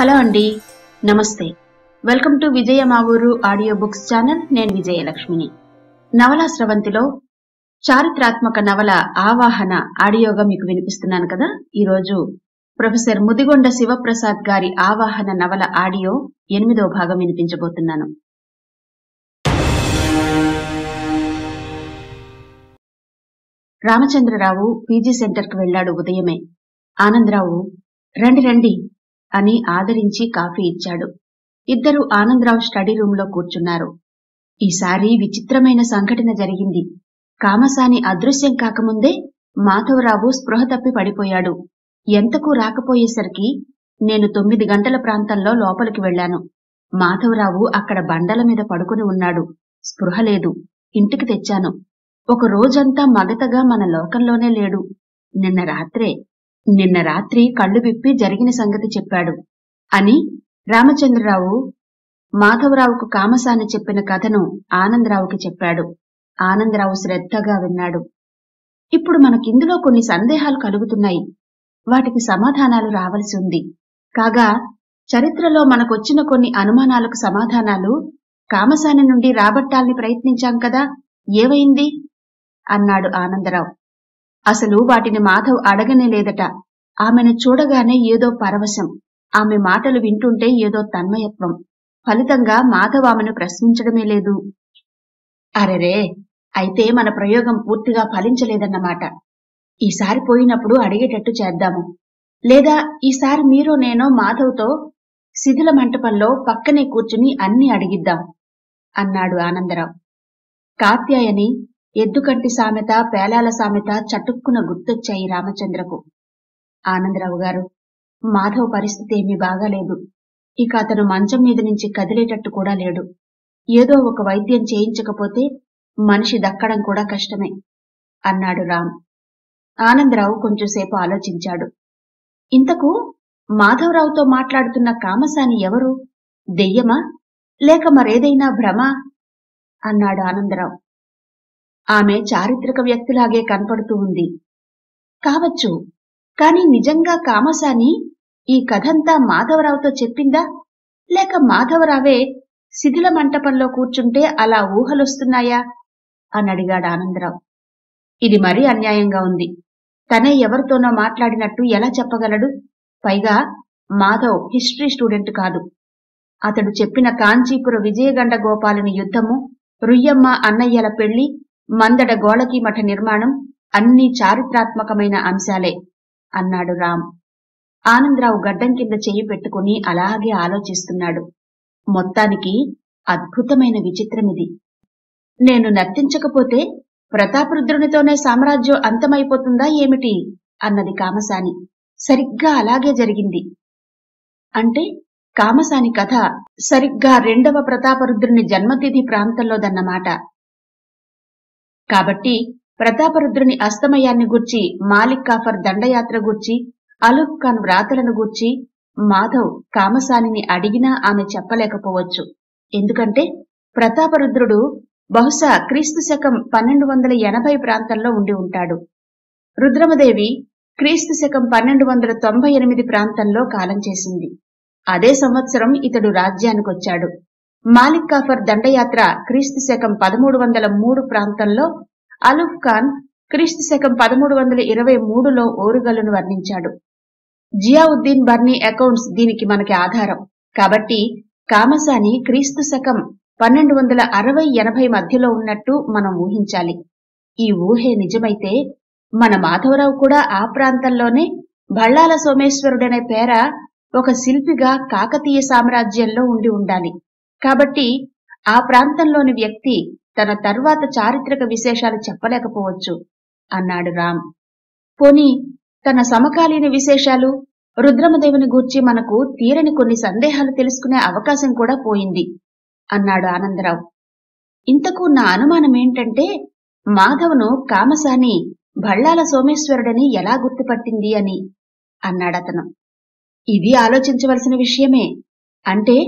Hello అండి నమస్తే welcome to Vijaya Mavuru audio books channel నేను విజయలక్ష్మిని నవల శ్రవంతిలో చారిత్రాత్మక నవల ఆవాహన ఆడియోగా మీకు వినిపిస్తున్నాను కదా ఈ రోజు ప్రొఫెసర్ ముదిగొండ శివప్రసాద్ గారి ఆవాహన నవల ఆడియో 8వ భాగం వినిపించబోతున్నాను రామచంద్రరావు పీజీ సెంటర్కి వెళ్ళాడు ఉదయమే ఆనందరావు రండి రండి అని ఆదరించి కాఫీ ఇచ్చాడు ఇద్దరు ఆనందరావు స్టడీ రూంలో కూర్చున్నారు ఈసారి విచిత్రమైన సంఘటన జరిగింది కామసాని అదృశ్యం కాకముందే మాధవరావు స్పృహ తప్పి పడిపోయాడు ఎంతకు రాకపోయేసరికి నేను 9 గంటల ప్రాంతంలో లోపలికి వెళ్ళాను మాధవరావు అక్కడ బండల మీద పడుకుని ఉన్నాడు స్పృహ లేదు ఇంటికి తెచ్చాను ఒక రోజంతా మగతగా మన లోకంలోనే లేడు నిన్న రాత్రి కళ్ళు విప్పి జరిగిన సంగతి చెప్పాడు అని రామచంద్రరావు మాధవరావుకు కామసాని చెప్పిన కథను ఆనందరావుకి చెప్పాడు ఆనందరావు శ్రద్ధగా విన్నాడు ఇప్పుడు మనకిందులో కొన్ని సందేహాలు కలుగుతున్నాయి వాటికి సమాధానాలు రావాల్సి ఉంది కాగా చరిత్రలో మనకొచ్చిన కొన్ని అనుమానాలకు సమాధానాలు కామసాని నుండి రాబట్టాలని ప్రయత్నించాం కదా ఏమైంది అన్నాడు ఆనందరావు అసలు వాటిని మాధవ్ అడగనే లేదట ఆమెను చూడగానే ఏదో పరవశం ఆమె మాటలు వింటుంటే ఏదో తన్మయత్వం ఫలితంగా మాధవ్ ఆమెను ప్రశ్నించడమే లేదు అరెరే అయితే మన ప్రయోగం పూర్తిగా ఫలించలేదన్నమాట ఈసారి పోయినప్పుడు అడిగేటట్టు చేద్దాము లేదా ఈసారి మీరో నేనో మాధవ్తో శిథిల మంటపంలో పక్కనే కూర్చుని అన్నీ అడిగిద్దాం అన్నాడు ఆనందరావు కాత్యాయని ఎద్దుకంటి సామెత పేలాల సామెత చటుక్కున గుర్తొచ్చాయి రామచంద్రకు ఆనందరావు గారు మాధవ్ పరిస్థితి ఏమీ బాగాలేదు ఇక అతను మంచం మీద నుంచి కదిలేటట్టు కూడా లేడు ఏదో ఒక వైద్యం చేయించకపోతే మనిషి దక్కడం కూడా కష్టమే అన్నాడు రామ్ ఆనందరావు కొంచెంసేపు ఆలోచించాడు ఇంతకు మాధవరావుతో మాట్లాడుతున్న కామసాని ఎవరు దెయ్యమా లేక మరేదైనా భ్రమ అన్నాడు ఆనందరావు ఆమె చారిత్రక వ్యక్తిలాగే కనపడుతూ ఉంది కావచ్చు కాని నిజంగా కామసాని ఈ కథంతా మాధవరావుతో చెప్పిందా లేక మాధవరావే శిథిల మంటపంలో కూర్చుంటే అలా ఊహలొస్తున్నాయా అని అడిగాడు ఆనందరావు ఇది మరీ అన్యాయంగా ఉంది తనే ఎవరితోనో మాట్లాడినట్టు ఎలా చెప్పగలడు పైగా మాధవ్ హిస్టరీ స్టూడెంట్ కాదు అతడు చెప్పిన కాంచీపుర విజయగండ గోపాలని యుద్ధము రుయ్యమ్మ అన్నయ్యల పెళ్లి మందడ గోళకి మఠ నిర్మాణం అన్ని చారిత్రాత్మకమైన అంశాలే అన్నాడు రామ్ ఆనందరావు గడ్డం కింద చెయ్యి పెట్టుకుని అలాగే ఆలోచిస్తున్నాడు మొత్తానికి అద్భుతమైన విచిత్రమిది నేను నర్తించకపోతే ప్రతాపరుద్రునితోనే సామ్రాజ్యం అంతమైపోతుందా ఏమిటి అన్నది కామసాని సరిగ్గా అలాగే జరిగింది అంటే కామసాని కథ సరిగ్గా 2వ ప్రతాపరుద్రుని జన్మతిథి ప్రాంతంలోదన్నమాట కాబట్టి ప్రతాపరుద్రుని అస్తమయాన్ని గూర్చి మాలిక్ కాఫర్ దండయాత్ర గూర్చి అలూక్ ఖాన్ వ్రాతలను గూర్చి మాధవ్ కామసానిని అడిగినా ఆమె చెప్పలేకపోవచ్చు ఎందుకంటే ప్రతాపరుద్రుడు బహుశా క్రీస్తుశకం 1280 ప్రాంతంలో ఉండి ఉంటాడు రుద్రమదేవి క్రీస్తుశకం 1298 ప్రాంతంలో కాలం చేసింది అదే సంవత్సరం ఇతడు రాజ్యానికొచ్చాడు మాలిక్ కాఫర్ దండయాత్ర క్రీస్తుశకం 1303 ప్రాంతంలో అలూఫ్ ఖాన్ క్రీస్తుశకం 1323లో ఓరుగల్లును వర్ణించాడు జియాఉద్దీన్ బర్నీ అకౌంట్స్ దీనికి మనకి ఆధారం కాబట్టి కామసాని క్రీస్తుశకం 1260-80 మధ్యలో ఉన్నట్టు మనం ఊహించాలి ఈ ఊహే నిజమైతే మన మాధవరావు కూడా ఆ ప్రాంతంలోనే భళ్ళాల సోమేశ్వరుడనే పేర ఒక శిల్పిగా కాకతీయ సామ్రాజ్యంలో ఉండి ఉండాలి కాబట్టి ఆ ప్రాంతంలోని వ్యక్తి తన తర్వాత చారిత్రక విశేషాలు చెప్పలేకపోవచ్చు అన్నాడు రామ్ పోనీ తన సమకాలీన విశేషాలు రుద్రమదేవుని గూర్చి మనకు తీరని కొన్ని సందేహాలు తెలుసుకునే అవకాశం కూడా పోయింది అన్నాడు ఆనందరావు ఇంతకు నా అనుమానం ఏంటంటే మాధవను కామసాని భళ్ళాల సోమేశ్వరుడని ఎలా గుర్తుపట్టింది అని అన్నాడతను ఇది ఆలోచించవలసిన విషయమే అంటే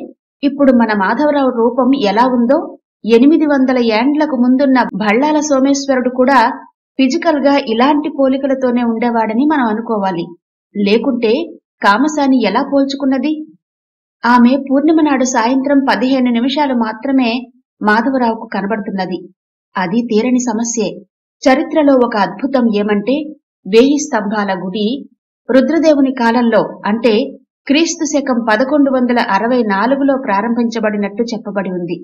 ఇప్పుడు మన మాధవరావు రూపం ఎలా ఉందో 800 ఏండ్లకు ముందున్న భళ్ళాల సోమేశ్వరుడు కూడా ఫిజికల్ గా ఇలాంటి పోలికలతోనే ఉండేవాడని మనం అనుకోవాలి లేకుంటే కామసాని ఎలా పోల్చుకున్నది ఆమె పూర్ణిమ నాడు సాయంత్రం 15 నిమిషాలు మాత్రమే మాధవరావుకు కనబడుతున్నది. అది తీరని సమస్యే. చరిత్రలో ఒక అద్భుతం ఏమంటే 1000 స్తంభాల గుడి రుద్రదేవుని కాలంలో అంటే క్రీస్తు శకం 1164లో ప్రారంభించబడినట్టు చెప్పబడి ఉంది.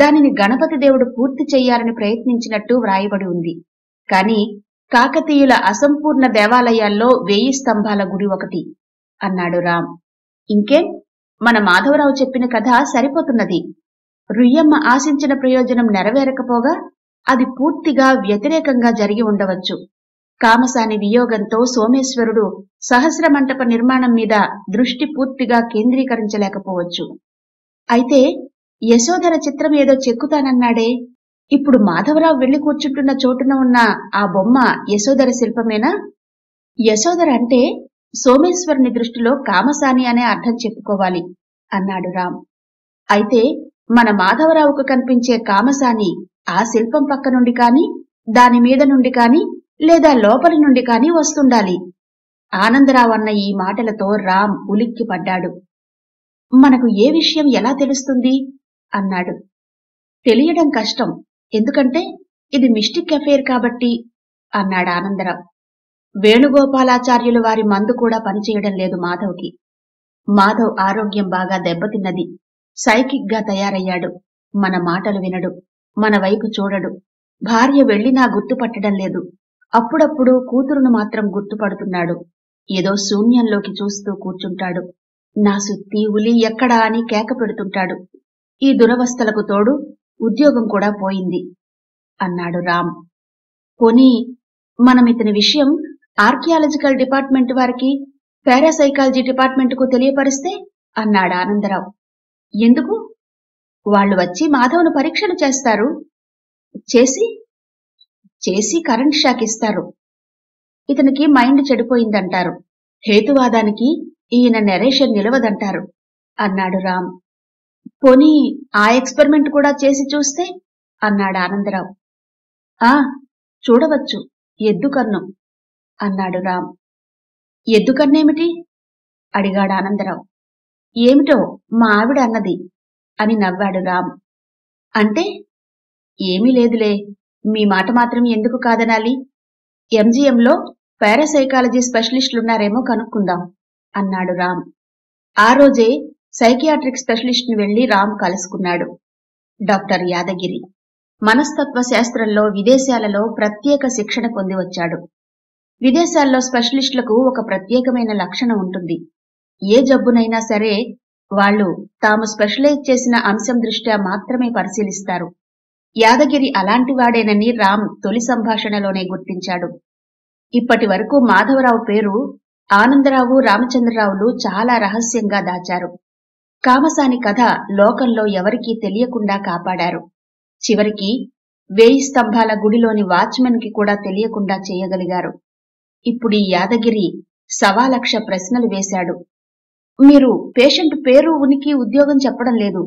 దానిని గణపతి దేవుడు పూర్తి చేయాలని ప్రయత్నించినట్టు వ్రాయబడి ఉంది. కానీ కాకతీయుల అసంపూర్ణ దేవాలయాల్లో 1000 స్తంభాల గుడి ఒకటి అన్నాడు రామ్. ఇంకే మన మాధవరావు చెప్పిన కథ సరిపోతున్నది. రుయ్యమ్మ ఆశించిన ప్రయోజనం నెరవేరకపోగా అది పూర్తిగా వ్యతిరేకంగా జరిగి ఉండవచ్చు. కామసాని వియోగంతో సోమేశ్వరుడు సహస్ర మంటప నిర్మాణం మీద దృష్టి పూర్తిగా కేంద్రీకరించలేకపోవచ్చు. అయితే యశోధర చిత్రం ఏదో చెక్కుతానన్నాడే, ఇప్పుడు మాధవరావు వెళ్లి కూర్చుంటున్న చోటున ఉన్న ఆ బొమ్మ యశోధర శిల్పమేనా? యశోధర అంటే సోమేశ్వరుని దృష్టిలో కామసాని అనే అర్థం చెప్పుకోవాలి అన్నాడు రామ్. అయితే మన మాధవరావుకు కనిపించే కామసాని ఆ శిల్పం పక్క నుండి కాని, దాని మీద నుండి కాని, లేదా లోపలి నుండి కాని వస్తుండాలి. ఆనందరావు అన్న ఈ మాటలతో రామ్ ఉలిక్కి పడ్డాడు. మనకు ఏ విషయం ఎలా తెలుస్తుంది అన్నాడు. తెలియడం కష్టం, ఎందుకంటే ఇది మిస్టిక్ అఫేర్ కాబట్టి అన్నాడు ఆనందరావు. వేణుగోపాలాచార్యులు వారి మందు కూడా పనిచేయడం లేదు మాధవ్కి. మాధవ్ ఆరోగ్యం బాగా దెబ్బతిన్నది. సైకిక్ గా తయారయ్యాడు. మన మాటలు వినడు, మన వైపు చూడడు. భార్య వెళ్లినా గుర్తుపట్టడం లేదు. అప్పుడప్పుడు కూతురును మాత్రం గుర్తుపడుతున్నాడు. ఏదో శూన్యంలోకి చూస్తూ కూర్చుంటాడు. నా సుత్తి ఉలి ఎక్కడా అని కేక పెడుతుంటాడు. ఈ దురవస్థలకు తోడు ఉద్యోగం కూడా పోయింది అన్నాడు రామ్. పోనీ మనం ఇతని విషయం ఆర్కియాలజికల్ డిపార్ట్మెంట్ వారికి, పారాసైకాలజీ డిపార్ట్మెంట్కు తెలియపరిస్తే అన్నాడు ఆనందరావు. ఎందుకు? వాళ్ళు వచ్చి మాధవ్ను పరీక్షలు చేస్తారు, చేసి కరెంట్ షాక్ ఇస్తారు. ఇతనికి మైండ్ చెడిపోయిందంటారు. హేతువాదానికి ఈయన నరేషన్ నిలవదంటారు అన్నాడు రామ్. పోనీ ఆ ఎక్స్పెరిమెంట్ కూడా చేసి చూస్తే అన్నాడు ఆనందరావు. ఆ చూడవచ్చు, ఎద్దుకన్ను అన్నాడు రామ్. ఎద్దుకన్నేమిటి అడిగాడు ఆనందరావు. ఏమిటో మా ఆవిడ అన్నది అని నవ్వాడు రామ్. అంటే ఏమీ లేదులే, మీ మాట మాత్రం ఎందుకు కాదనాలి, ఎంజీఎంలో పారాసైకాలజీ స్పెషలిస్టులున్నారేమో కనుక్కుందాం అన్నాడు రామ్. ఆ రోజే సైకియాట్రిక్ స్పెషలిస్ట్ని వెళ్లి రామ్ కలుసుకున్నాడు. డాక్టర్ యాదగిరి మనస్తత్వ శాస్త్రంలో విదేశాలలో ప్రత్యేక శిక్షణ పొంది వచ్చాడు. విదేశాల్లో స్పెషలిస్టులకు ఒక ప్రత్యేకమైన లక్షణం ఉంటుంది. ఏ జబ్బునైనా సరే వాళ్ళు తాము స్పెషలైజ్ చేసిన అంశం దృష్ట్యా మాత్రమే పరిశీలిస్తారు. యాదగిరి అలాంటివాడేనని రామ్ తొలి సంభాషణలోనే గుర్తించాడు. ఇప్పటి వరకు మాధవరావు పేరు ఆనందరావు, రామచంద్రరావులు చాలా రహస్యంగా దాచారు. కామసాని కథ లోకంలో ఎవరికీ తెలియకుండా కాపాడారు. చివరికి 1000 స్తంభాల గుడిలోని వాచ్మెన్ కి కూడా తెలియకుండా చేయగలిగారు. ఇప్పుడు ఈ యాదగిరి 1,000,000 ప్రశ్నలు వేశాడు. మీరు పేషెంట్ పేరు, ఉనికి, ఉద్యోగం చెప్పడం లేదు.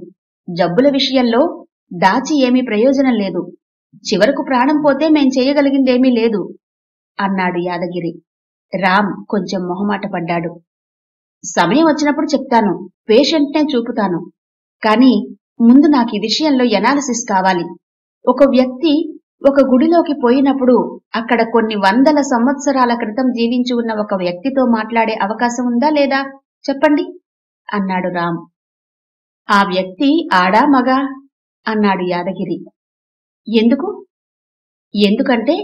జబ్బుల విషయంలో దాచి ఏమీ ప్రయోజనం లేదు. చివరకు ప్రాణం పోతే మేం చేయగలిగిందేమీ లేదు అన్నాడు యాదగిరి. రామ్ కొంచెం మొహమాట పడ్డాడు. సమయం వచ్చినప్పుడు చెప్తాను, పేషెంట్నే చూపుతాను. కానీ ముందు నాకు ఈ విషయంలో ఎనాలిసిస్ కావాలి. ఒక వ్యక్తి ఒక గుడిలోకి పోయినప్పుడు అక్కడ కొన్ని వందల సంవత్సరాల క్రితం జీవించి ఉన్న ఒక వ్యక్తితో మాట్లాడే అవకాశం ఉందా లేదా చెప్పండి అన్నాడు రామ్. ఆ వ్యక్తి ఆడా మగా అన్నాడు యాదగిరి. ఎందుకంటే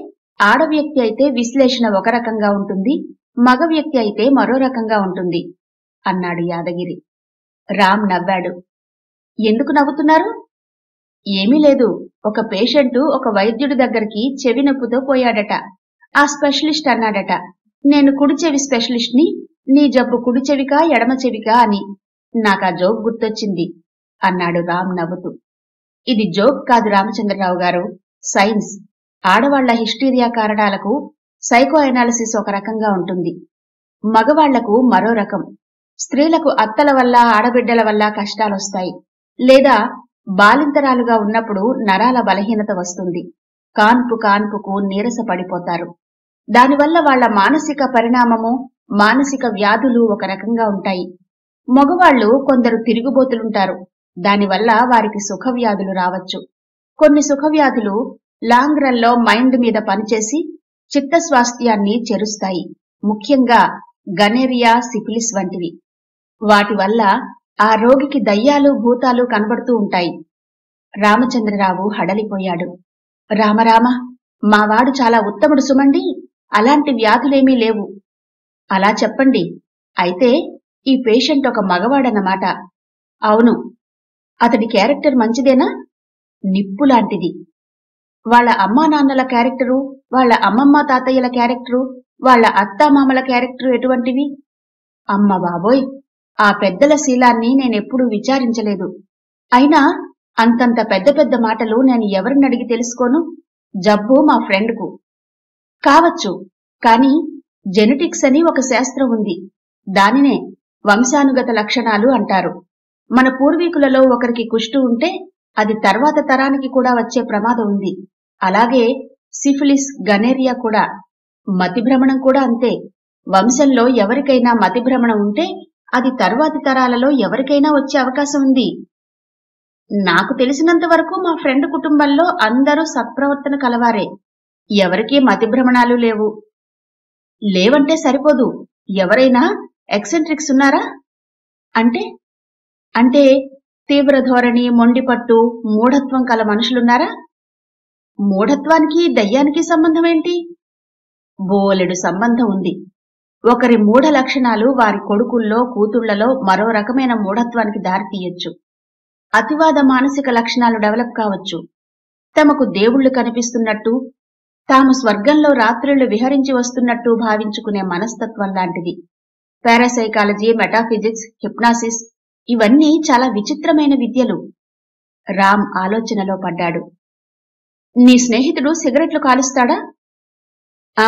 ఆడ వ్యక్తి అయితే విశ్లేషణ ఒక రకంగా ఉంటుంది, మగ వ్యక్తి అయితే మరో రకంగా ఉంటుంది అన్నాడు యాదగిరి. రామ్ నవ్వాడు. ఎందుకు నవ్వుతున్నారు? ఏమీ లేదు, ఒక పేషెంటు ఒక వైద్యుడి దగ్గరికి చెవి నొప్పుతో పోయాడట. ఆ స్పెషలిస్ట్ అన్నాడట, నేను కుడి చెవి స్పెషలిస్ట్ని, నీ జబ్బు కుడి చెవికా ఎడమ చెవికా అని. నాకా జోక్ గుర్తొచ్చింది అన్నాడు రామ్ నవ్వుతూ. ఇది జోక్ కాదు రామచంద్రరావు గారు, సైన్స్. ఆడవాళ్ల హిస్టీరియా కారణాలకు సైకో ఎనాలిసిస్ ఒక రకంగా ఉంటుంది, మగవాళ్లకు మరో రకం. స్త్రీలకు అత్తల వల్ల, ఆడబిడ్డల వల్ల కష్టాలొస్తాయి, లేదా బాలింతరాలుగా ఉన్నప్పుడు నరాల బలహీనత వస్తుంది. కాన్పుకు నీరస పడిపోతారు. దానివల్ల వాళ్ల మానసిక పరిణామము, మానసిక వ్యాధులు ఒక రకంగా ఉంటాయి. మగవాళ్ళు కొందరు తిరుగుబోతులుంటారు. దానివల్ల వారికి సుఖవ్యాధులు రావచ్చు. కొన్ని సుఖవ్యాధులు లాంగ్ రన్ లో మైండ్ మీద పనిచేసి చిత్తస్వాస్థ్యాన్ని చెరుస్తాయి. ముఖ్యంగా గనేరియా, సిఫిలిస్ వంటివి. వాటి వల్ల ఆ రోగికి దయ్యాలు, భూతాలు కనబడుతూ ఉంటాయి. రామచంద్రరావు హడలిపోయాడు. రామరామ, మావాడు చాలా ఉత్తముడు సుమండి. అలాంటి వ్యాధులేమీ లేవు. అలా చెప్పండి. అయితే ఈ పేషెంట్ ఒక మగవాడన్నమాట. అవును. అతడి క్యారెక్టర్ మంచిదేనా? నిప్పు లాంటిది. వాళ్ళ అమ్మా నాన్నల క్యారెక్టరు, వాళ్ళ అమ్మమ్మ తాతయ్యల క్యారెక్టరు, వాళ్ళ అత్తామామల క్యారెక్టరు ఎటువంటివి? అమ్మ బాబోయ్, ఆ పెద్దల శీలాన్ని నేనెప్పుడూ విచారించలేదు. అయినా అంతంత పెద్ద పెద్ద మాటలు నేను ఎవరిని అడిగి తెలుసుకోను. జబ్బు మా ఫ్రెండ్కు కావచ్చు, కాని జెనెటిక్స్ అని ఒక శాస్త్రం ఉంది. దానినే వంశానుగత లక్షణాలు అంటారు. మన పూర్వీకులలో ఒకరికి కుష్టు ఉంటే అది తర్వాత తరానికి కూడా వచ్చే ప్రమాదం ఉంది. అలాగే సిఫిలిస్, గనేరియా కూడా. మతిభ్రమణం కూడా అంతే. వంశంలో ఎవరికైనా మతిభ్రమణం ఉంటే అది తర్వాతి తరాలలో ఎవరికైనా వచ్చే అవకాశం ఉంది. నాకు తెలిసినంత వరకు మా ఫ్రెండ్ కుటుంబంలో అందరూ సత్ప్రవర్తన కలవారే. ఎవరికీ మతిభ్రమణాలు లేవు. లేవంటే సరిపోదు. ఎవరైనా ఎక్సెంట్రిక్స్ ఉన్నారా? అంటే అంటే తీవ్ర ధోరణి, మొండిపట్టు, మూఢత్వం కల మనుషులున్నారా? మూఢత్వానికి దయ్యానికి సంబంధం ఏంటి? బోలెడు సంబంధం ఉంది. ఒకరి మూఢ లక్షణాలు వారి కొడుకుల్లో, కూతుళ్లలో మరో రకమైన మూఢత్వానికి దారితీయొచ్చు. అతివాద మానసిక లక్షణాలు డెవలప్ కావచ్చు. తమకు దేవుళ్లు కనిపిస్తున్నట్టు, తాము స్వర్గంలో రాత్రులు విహరించి వస్తున్నట్టు భావించుకునే మనస్తత్వం లాంటిది. పారాసైకాలజీ, మెటాఫిజిక్స్, హిప్నాసిస్ ఇవన్నీ చాలా విచిత్రమైన విద్యలు. రామ్ ఆలోచనలో పడ్డాడు. నీ స్నేహితుడు సిగరెట్లు కాలుస్తాడా? ఆ,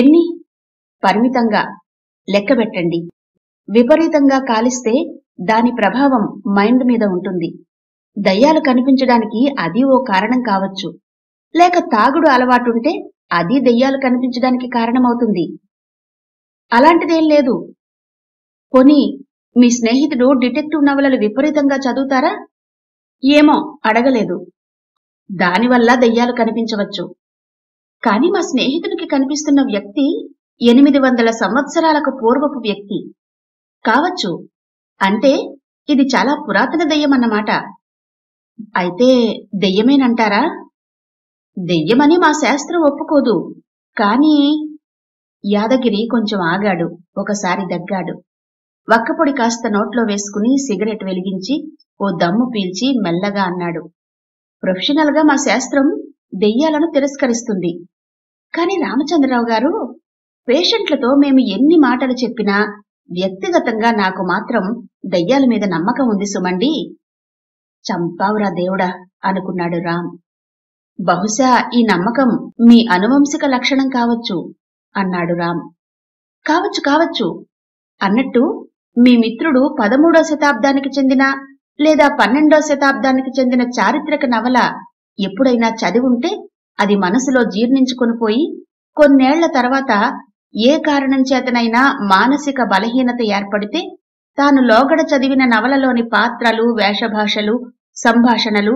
ఎన్ని? పరిమితంగా లెక్కబెట్టండి. విపరీతంగా కాలిస్తే దాని ప్రభావం మైండ్ మీద ఉంటుంది. దయ్యాలు కనిపించడానికి అది ఓ కారణం కావచ్చు. లేక తాగుడు అలవాటుంటే అది దయ్యాలు కనిపించడానికి కారణమవుతుంది. అలాంటిదేం లేదు. పోనీ మీ స్నేహితుడు డిటెక్టివ్ నవలలు విపరీతంగా చదువుతారా? ఏమో, అడగలేదు. దానివల్ల దయ్యాలు కనిపించవచ్చు. కాని మా స్నేహితునికి కనిపిస్తున్న వ్యక్తి 800 సంవత్సరాలకు పూర్వపు వ్యక్తి కావచ్చు. అంటే ఇది చాలా పురాతన దెయ్యమన్నమాట. అయితే దెయ్యమేనంటారా? దెయ్యమని మా శాస్త్రం ఒప్పుకోదు. కాని యాదగిరి కొంచెం ఆగాడు. ఒకసారి దగ్గాడు. వక్కపొడి కాస్త నోట్లో వేసుకుని సిగరెట్ వెలిగించి ఓ దమ్ము పీల్చి మెల్లగా అన్నాడు. ప్రొఫెషనల్గా మా శాస్త్రం దెయ్యాలను తిరస్కరిస్తుంది. కాని రామచంద్రరావు గారు, పేషెంట్లతో మేము ఎన్ని మాటలు చెప్పినా వ్యక్తిగతంగా నాకు మాత్రం దయ్యాల మీద నమ్మకం ఉంది సుమండి. చంపావురా దేవుడా అనుకున్నాడు రామ్. బహుశా ఈ నమ్మకం మీ అనువంశిక లక్షణం కావచ్చు అన్నాడు రామ్. కావచ్చు కావచ్చు. అన్నట్టు మీ మిత్రుడు 13వ శతాబ్దానికి చెందిన లేదా 12వ శతాబ్దానికి చెందిన చారిత్రక నవల ఎప్పుడైనా చదివుంటే అది మనసులో జీర్ణించుకొని పోయి కొన్నేళ్ల తర్వాత ఏ కారణం చేతనైనా మానసిక బలహీనత ఏర్పడితే తాను లోగడ చదివిన నవలలోని పాత్రలు, వేషభాషలు, సంభాషణలు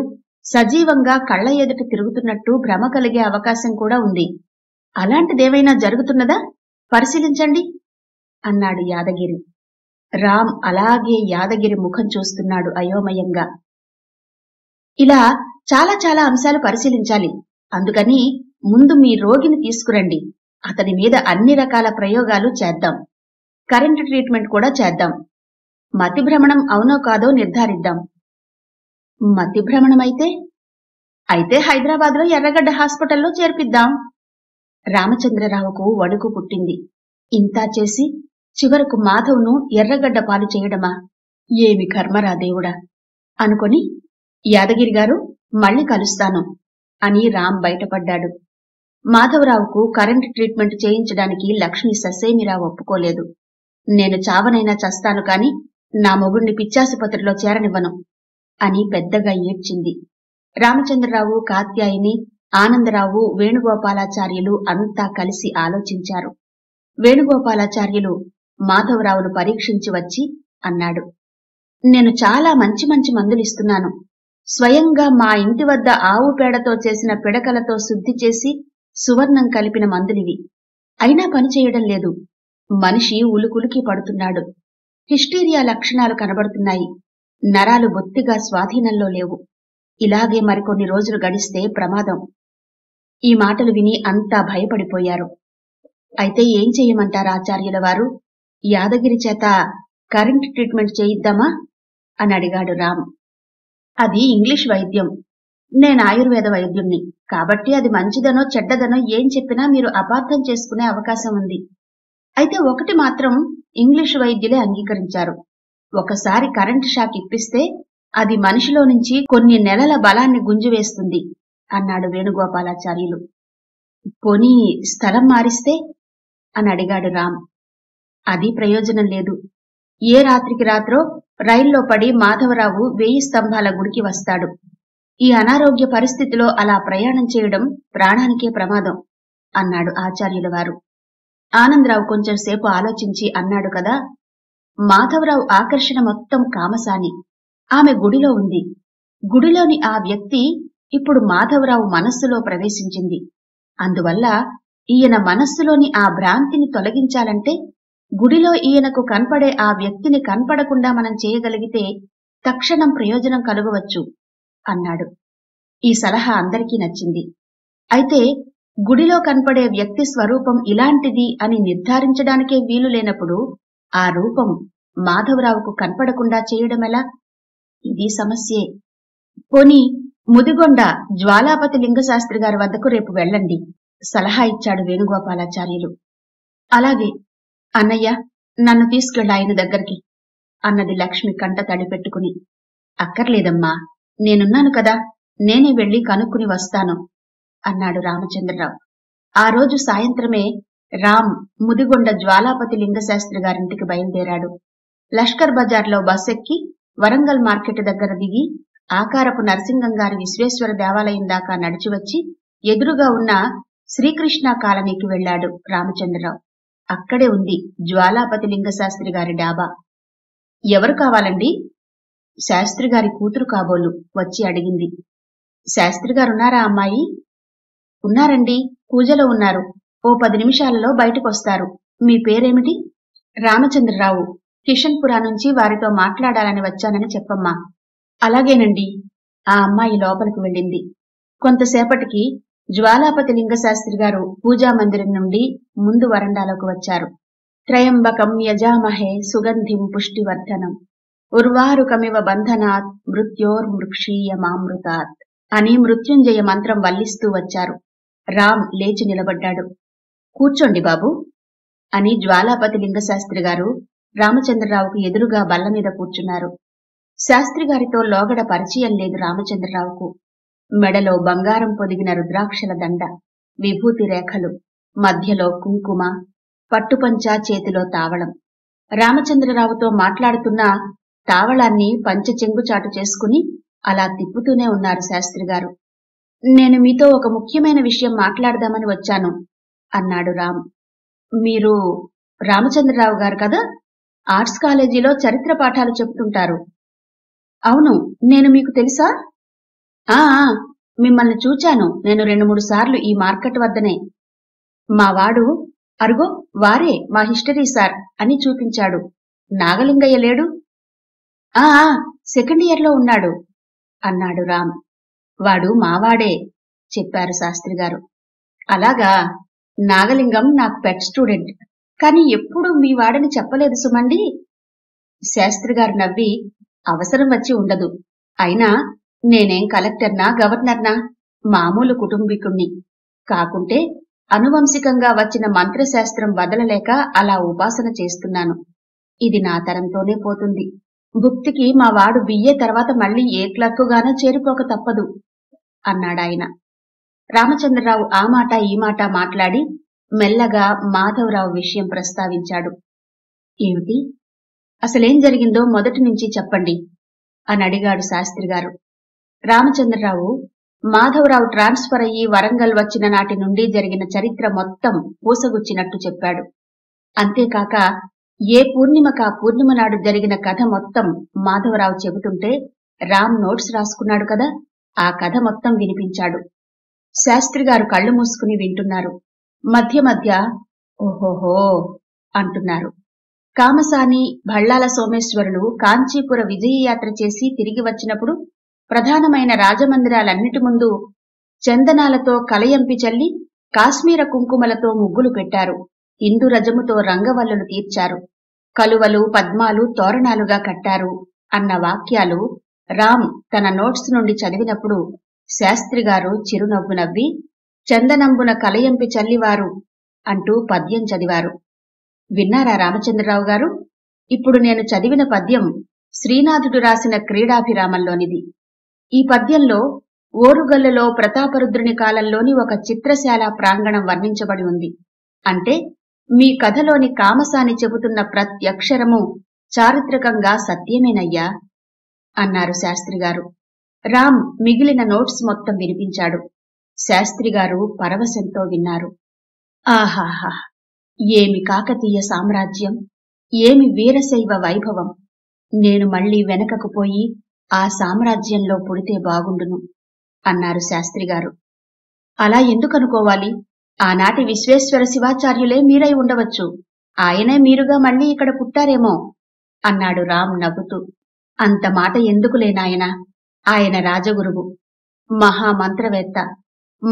సజీవంగా కళ్ల ఎదుట తిరుగుతున్నట్టు భ్రమ కలిగే అవకాశం కూడా ఉంది. అలాంటిదేవైనా జరుగుతున్నదా? పరిశీలించండి అన్నాడు యాదగిరి. రామ్ అలాగే యాదగిరి ముఖం చూస్తున్నాడు అయోమయంగా. ఇలా చాలా చాలా అంశాలు పరిశీలించాలి. అందుకని ముందు మీ రోగిని తీసుకురండి. అతని మీద అన్ని రకాల ప్రయోగాలు చేద్దాం. కరెంట్ ట్రీట్మెంట్ కూడా చేద్దాం. మతిభ్రమణం అవునో కాదో నిర్ధారిద్దాం. మతిభ్రమణమైతే అయితే హైదరాబాద్లో ఎర్రగడ్డ హాస్పిటల్లో చేర్పిద్దాం. రామచంద్రరావుకు వణుకు పుట్టింది. ఇంతా చేసి చివరకు మాధవ్ను ఎర్రగడ్డ పాలు చేయడమా? ఏమి కర్మరా దేవుడా అనుకొని యాదగిరి గారు, మళ్ళీ కలుస్తాను అని రామ్ బయటపడ్డాడు. మాధవరావుకు కరెంట్ ట్రీట్మెంట్ చేయించడానికి లక్ష్మి ససేమిరావు ఒప్పుకోలేదు. నేను చావనైనా చస్తాను కాని నా మొగుణ్ణి పిచ్చాసుపత్రిలో చేరనివ్వను అని పెద్దగా ఏడ్చింది. రామచంద్రరావు, కాత్యాయిని, ఆనందరావు, వేణుగోపాలాచార్యులు అంతా కలిసి ఆలోచించారు. వేణుగోపాలాచార్యులు మాధవరావును పరీక్షించి వచ్చి అన్నాడు. నేను చాలా మంచి మంచి మందులు ఇస్తున్నాను. స్వయంగా మా ఇంటి వద్ద ఆవు పేడతో చేసిన పిడకలతో శుద్ధి చేసి సువర్ణం కలిపిన మందులివి. అయినా పని చేయడం లేదు. మనిషి ఉలుకులుకి పడుతున్నాడు. హిస్టీరియా లక్షణాలు కనబడుతున్నాయి. నరాలు బొత్తిగా స్వాధీనంలో లేవు. ఇలాగే మరికొన్ని రోజులు గడిస్తే ప్రమాదం. ఈ మాటలు విని అంతా భయపడిపోయారు. అయితే ఏం చేయమంటారు ఆచార్యుల వారు? యాదగిరి చేత కరెంట్ ట్రీట్మెంట్ చేయిద్దామా అని అడిగాడు రామ్. అది ఇంగ్లీష్ వైద్యం, నేను ఆయుర్వేద వైద్యుణ్ణి కాబట్టి అది మంచిదనో చెడ్డదనో ఏం చెప్పినా మీరు అపార్థం చేసుకునే అవకాశం ఉంది. అయితే ఒకటి మాత్రం ఇంగ్లీష్ వైద్యులే అంగీకరించారు. ఒకసారి కరెంట్ షాక్ ఇప్పిస్తే అది మనిషిలో నుంచి కొన్ని నెలల బలాన్ని గుంజివేస్తుంది అన్నాడు వేణుగోపాలాచార్యులు. పోనీ స్థలం మారిస్తే అని అడిగాడు రామ్. అది ప్రయోజనం లేదు. ఏ రాత్రికి రాత్రో రైల్లో పడి మాధవరావు 1000 స్తంభాల గుడికి వస్తాడు. ఈ అనారోగ్య పరిస్థితిలో అలా ప్రయాణం చేయడం ప్రాణానికే ప్రమాదం అన్నాడు ఆచార్యుల వారు. ఆనందరావు కొంచెంసేపు ఆలోచించి అన్నాడు కదా, మాధవరావు ఆకర్షణ మొత్తం కామసాని. ఆమె గుడిలో ఉంది. గుడిలోని ఆ వ్యక్తి ఇప్పుడు మాధవరావు మనస్సులో ప్రవేశించింది. అందువల్ల ఈయన మనస్సులోని ఆ భ్రాంతిని తొలగించాలంటే గుడిలో ఈయనకు కనపడే ఆ వ్యక్తిని కనపడకుండా మనం చేయగలిగితే తక్షణం ప్రయోజనం కలుగవచ్చు అన్నాడు. ఈ సలహా అందరికీ నచ్చింది. అయితే గుడిలో కనపడే వ్యక్తి స్వరూపం ఇలాంటిది అని నిర్ధారించడానికే వీలు లేనప్పుడు ఆ రూపం మాధవరావుకు కనపడకుండా చేయడమెలా? ఇది సమస్యే. పోనీ ముదిగొండ జ్వాలాపతి లింగశాస్త్రి గారి వద్దకు రేపు వెళ్ళండి సలహా ఇచ్చాడు వేణుగోపాలాచార్యులు. అలాగే అన్నయ్య, నన్ను తీసుకెళ్ళి ఆయన దగ్గరికి అన్నది లక్ష్మి కంట తడిపెట్టుకుని. అక్కర్లేదమ్మా, నేనున్నాను కదా, నేనే వెళ్లి కనుక్కుని వస్తాను అన్నాడు రామచంద్రరావు. ఆ రోజు సాయంత్రమే రామ్ ముదిగొండ జ్వాలాపతి లింగశాస్త్రి గారింటికి బయలుదేరాడు. లష్కర్ బజార్లో బస్ ఎక్కి వరంగల్ మార్కెట్ దగ్గర దిగి ఆకారపు నరసింగం గారి విశ్వేశ్వర దేవాలయం దాకా నడిచివచ్చి ఎదురుగా ఉన్న శ్రీకృష్ణ కాలనీకి వెళ్లాడు రామచంద్రరావు. అక్కడే ఉంది జ్వాలాపతి లింగశాస్త్రి గారి డాబా. ఎవరు కావాలండి? శాస్త్రిగారి కూతురు కాబోలు వచ్చి అడిగింది. శాస్త్రిగారున్నారా అమ్మాయి? ఉన్నారండి, పూజలో ఉన్నారు. ఓ 10 నిమిషాలలో బయటకొస్తారు. మీ పేరేమిటి? రామచంద్రరావు. కిషన్పురా నుంచి వారితో మాట్లాడాలని వచ్చానని చెప్పమ్మా. అలాగేనండి. ఆ అమ్మాయి లోపలికి వెళ్ళింది. కొంతసేపటికి జ్వాలాపతి లింగశాస్త్రి గారు పూజామందిరం నుండి ముందు వరండాలోకి వచ్చారు. త్రయంబకం యజామహే సుగంధిం పుష్టివర్ధనం ఉర్వారుకమివ బంధనాత్ మృత్యోర్మృక్షీయమామృతాత్ అని మృత్యుంజయ మంత్రం వల్లిస్తూ వచ్చారు. రామ్ లేచి నిలబడ్డాడు. కూర్చోండి బాబు అని జ్వాలాపతి లింగశాస్త్రి గారు రామచంద్రరావుకు ఎదురుగా బల్ల మీద కూర్చున్నారు. శాస్త్రిగారితో లోగడ పరిచయం లేదు రామచంద్రరావుకు. మెడలో బంగారం పొదిగిన రుద్రాక్షల దండ, విభూతి రేఖలు, మధ్యలో కుంకుమ, పట్టుపంచా, చేతిలో తావళం. రామచంద్రరావుతో మాట్లాడుతున్న తావళాన్ని పంచ చెంగుచాటు చేసుకుని అలా తిప్పుతూనే ఉన్నారు శాస్త్రిగారు. నేను మీతో ఒక ముఖ్యమైన విషయం మాట్లాడదామని వచ్చాను అన్నాడు రామ్. మీరు రామచంద్రరావు గారు కదా, ఆర్ట్స్ కాలేజీలో చరిత్ర పాఠాలు చెబుతుంటారు. అవును, నేను మీకు తెలుసా? ఆ, మిమ్మల్ని చూచాను నేను 2-3 సార్లు ఈ మార్కెట్ వద్దనే. మావాడు అరుగో వారే మా హిస్టరీ సార్ అని చూపించాడు. నాగలింగయ్య లేడు? ఆ, 2nd ఇయర్లో ఉన్నాడు అన్నాడు రామ్. వాడు మావాడే చెప్పారు శాస్త్రిగారు. అలాగా, నాగలింగం నాకు పెట్ స్టూడెంట్, కాని ఎప్పుడూ మీ వాడని చెప్పలేదు సుమండి. శాస్త్రిగారు నవ్వి, అవసరం వచ్చి ఉండదు. అయినా నేనేం కలెక్టర్నా గవర్నర్నా, మామూలు కుటుంబీకుణ్ణి. కాకుంటే అనువంశికంగా వచ్చిన మంత్రశాస్త్రం వదలలేక అలా ఉపాసన చేస్తున్నాను. ఇది నా తరంతోనే పోతుంది. గుప్తికి మా వాడు బిఏ తర్వాత మళ్లీ ఏ క్లర్కుగానో చేరిపోక తప్పదు అన్నాడాయన. రామచంద్రరావు ఆ మాట ఈ మాట మాట్లాడి మెల్లగా మాధవరావు విషయం ప్రస్తావించాడు. ఏమిటి, అసలేం జరిగిందో మొదటి నుంచి చెప్పండి అని అడిగాడు శాస్త్రిగారు. రామచంద్రరావు మాధవరావు ట్రాన్స్ఫర్ అయ్యి వరంగల్ వచ్చిన నాటి నుండి జరిగిన చరిత్ర మొత్తం పూసగుచ్చినట్టు చెప్పాడు. అంతేకాక ఏ పూర్ణిమక పూర్ణిమ నాడు జరిగిన కథ మొత్తం మాధవరావు చెబుతుంటే రామ్ నోట్స్ రాసుకున్నాడు కదా, ఆ కథ మొత్తం వినిపించాడు. శాస్త్రిగారు కళ్ళు మూసుకుని వింటున్నారు. మధ్య మధ్య ఓహోహో అంటున్నారు. కామసాని భళ్ళాల సోమేశ్వరులు కాంచీపుర విజయయాత్ర చేసి తిరిగి వచ్చినప్పుడు ప్రధానమైన రాజమందిరాలన్నిటి ముందు చందనాలతో కలయంపి చల్లి కాశ్మీర కుంకుమలతో ముగ్గులు పెట్టారు. ఇందు రజముతో రంగవల్లులు తీర్చారు. కలువలు పద్మాలు తోరణాలుగా కట్టారు అన్న వాక్యాలు రామ్ తన నోట్స్ నుండి చదివినప్పుడు శాస్త్రిగారు చిరునవ్వు నవ్వి చందనంబున కలయంపి చల్లివారు అంటూ పద్యం చదివారు. విన్నారా రామచంద్రరావు గారు? ఇప్పుడు నేను చదివిన పద్యం శ్రీనాథుడు రాసిన క్రీడాభిరామంలోనిది. ఈ పద్యంలో ఓరుగల్లులో ప్రతాపరుద్రుని కాలంలోని ఒక చిత్రశాల ప్రాంగణం వర్ణించబడి ఉంది. అంటే మీ కథలోని కామసాని చెబుతున్న ప్రత్యక్షరము చారిత్రకంగా సత్యమేనయ్యా అన్నారు శాస్త్రిగారు. రామ్ మిగిలిన నోట్స్ మొత్తం వినిపించాడు. శాస్త్రిగారు పరవశంతో విన్నారు. ఆహాహా, ఏమి కాకతీయ సామ్రాజ్యం, ఏమి వీరశైవ వైభవం! నేను మళ్లీ వెనకకు పోయి ఆ సామ్రాజ్యంలో పుడితే బాగుండును అన్నారు శాస్త్రిగారు. అలా ఎందుకనుకోవాలి? ఆనాటి విశ్వేశ్వర శివాచార్యులే మీరై ఉండవచ్చు. ఆయనే మీరుగా మళ్లీ ఇక్కడ పుట్టారేమో అన్నాడు రామ్ నవ్వుతూ. అంత మాట ఎందుకులేనాయనా, ఆయన రాజగురువు, మహామంత్రవేత్త.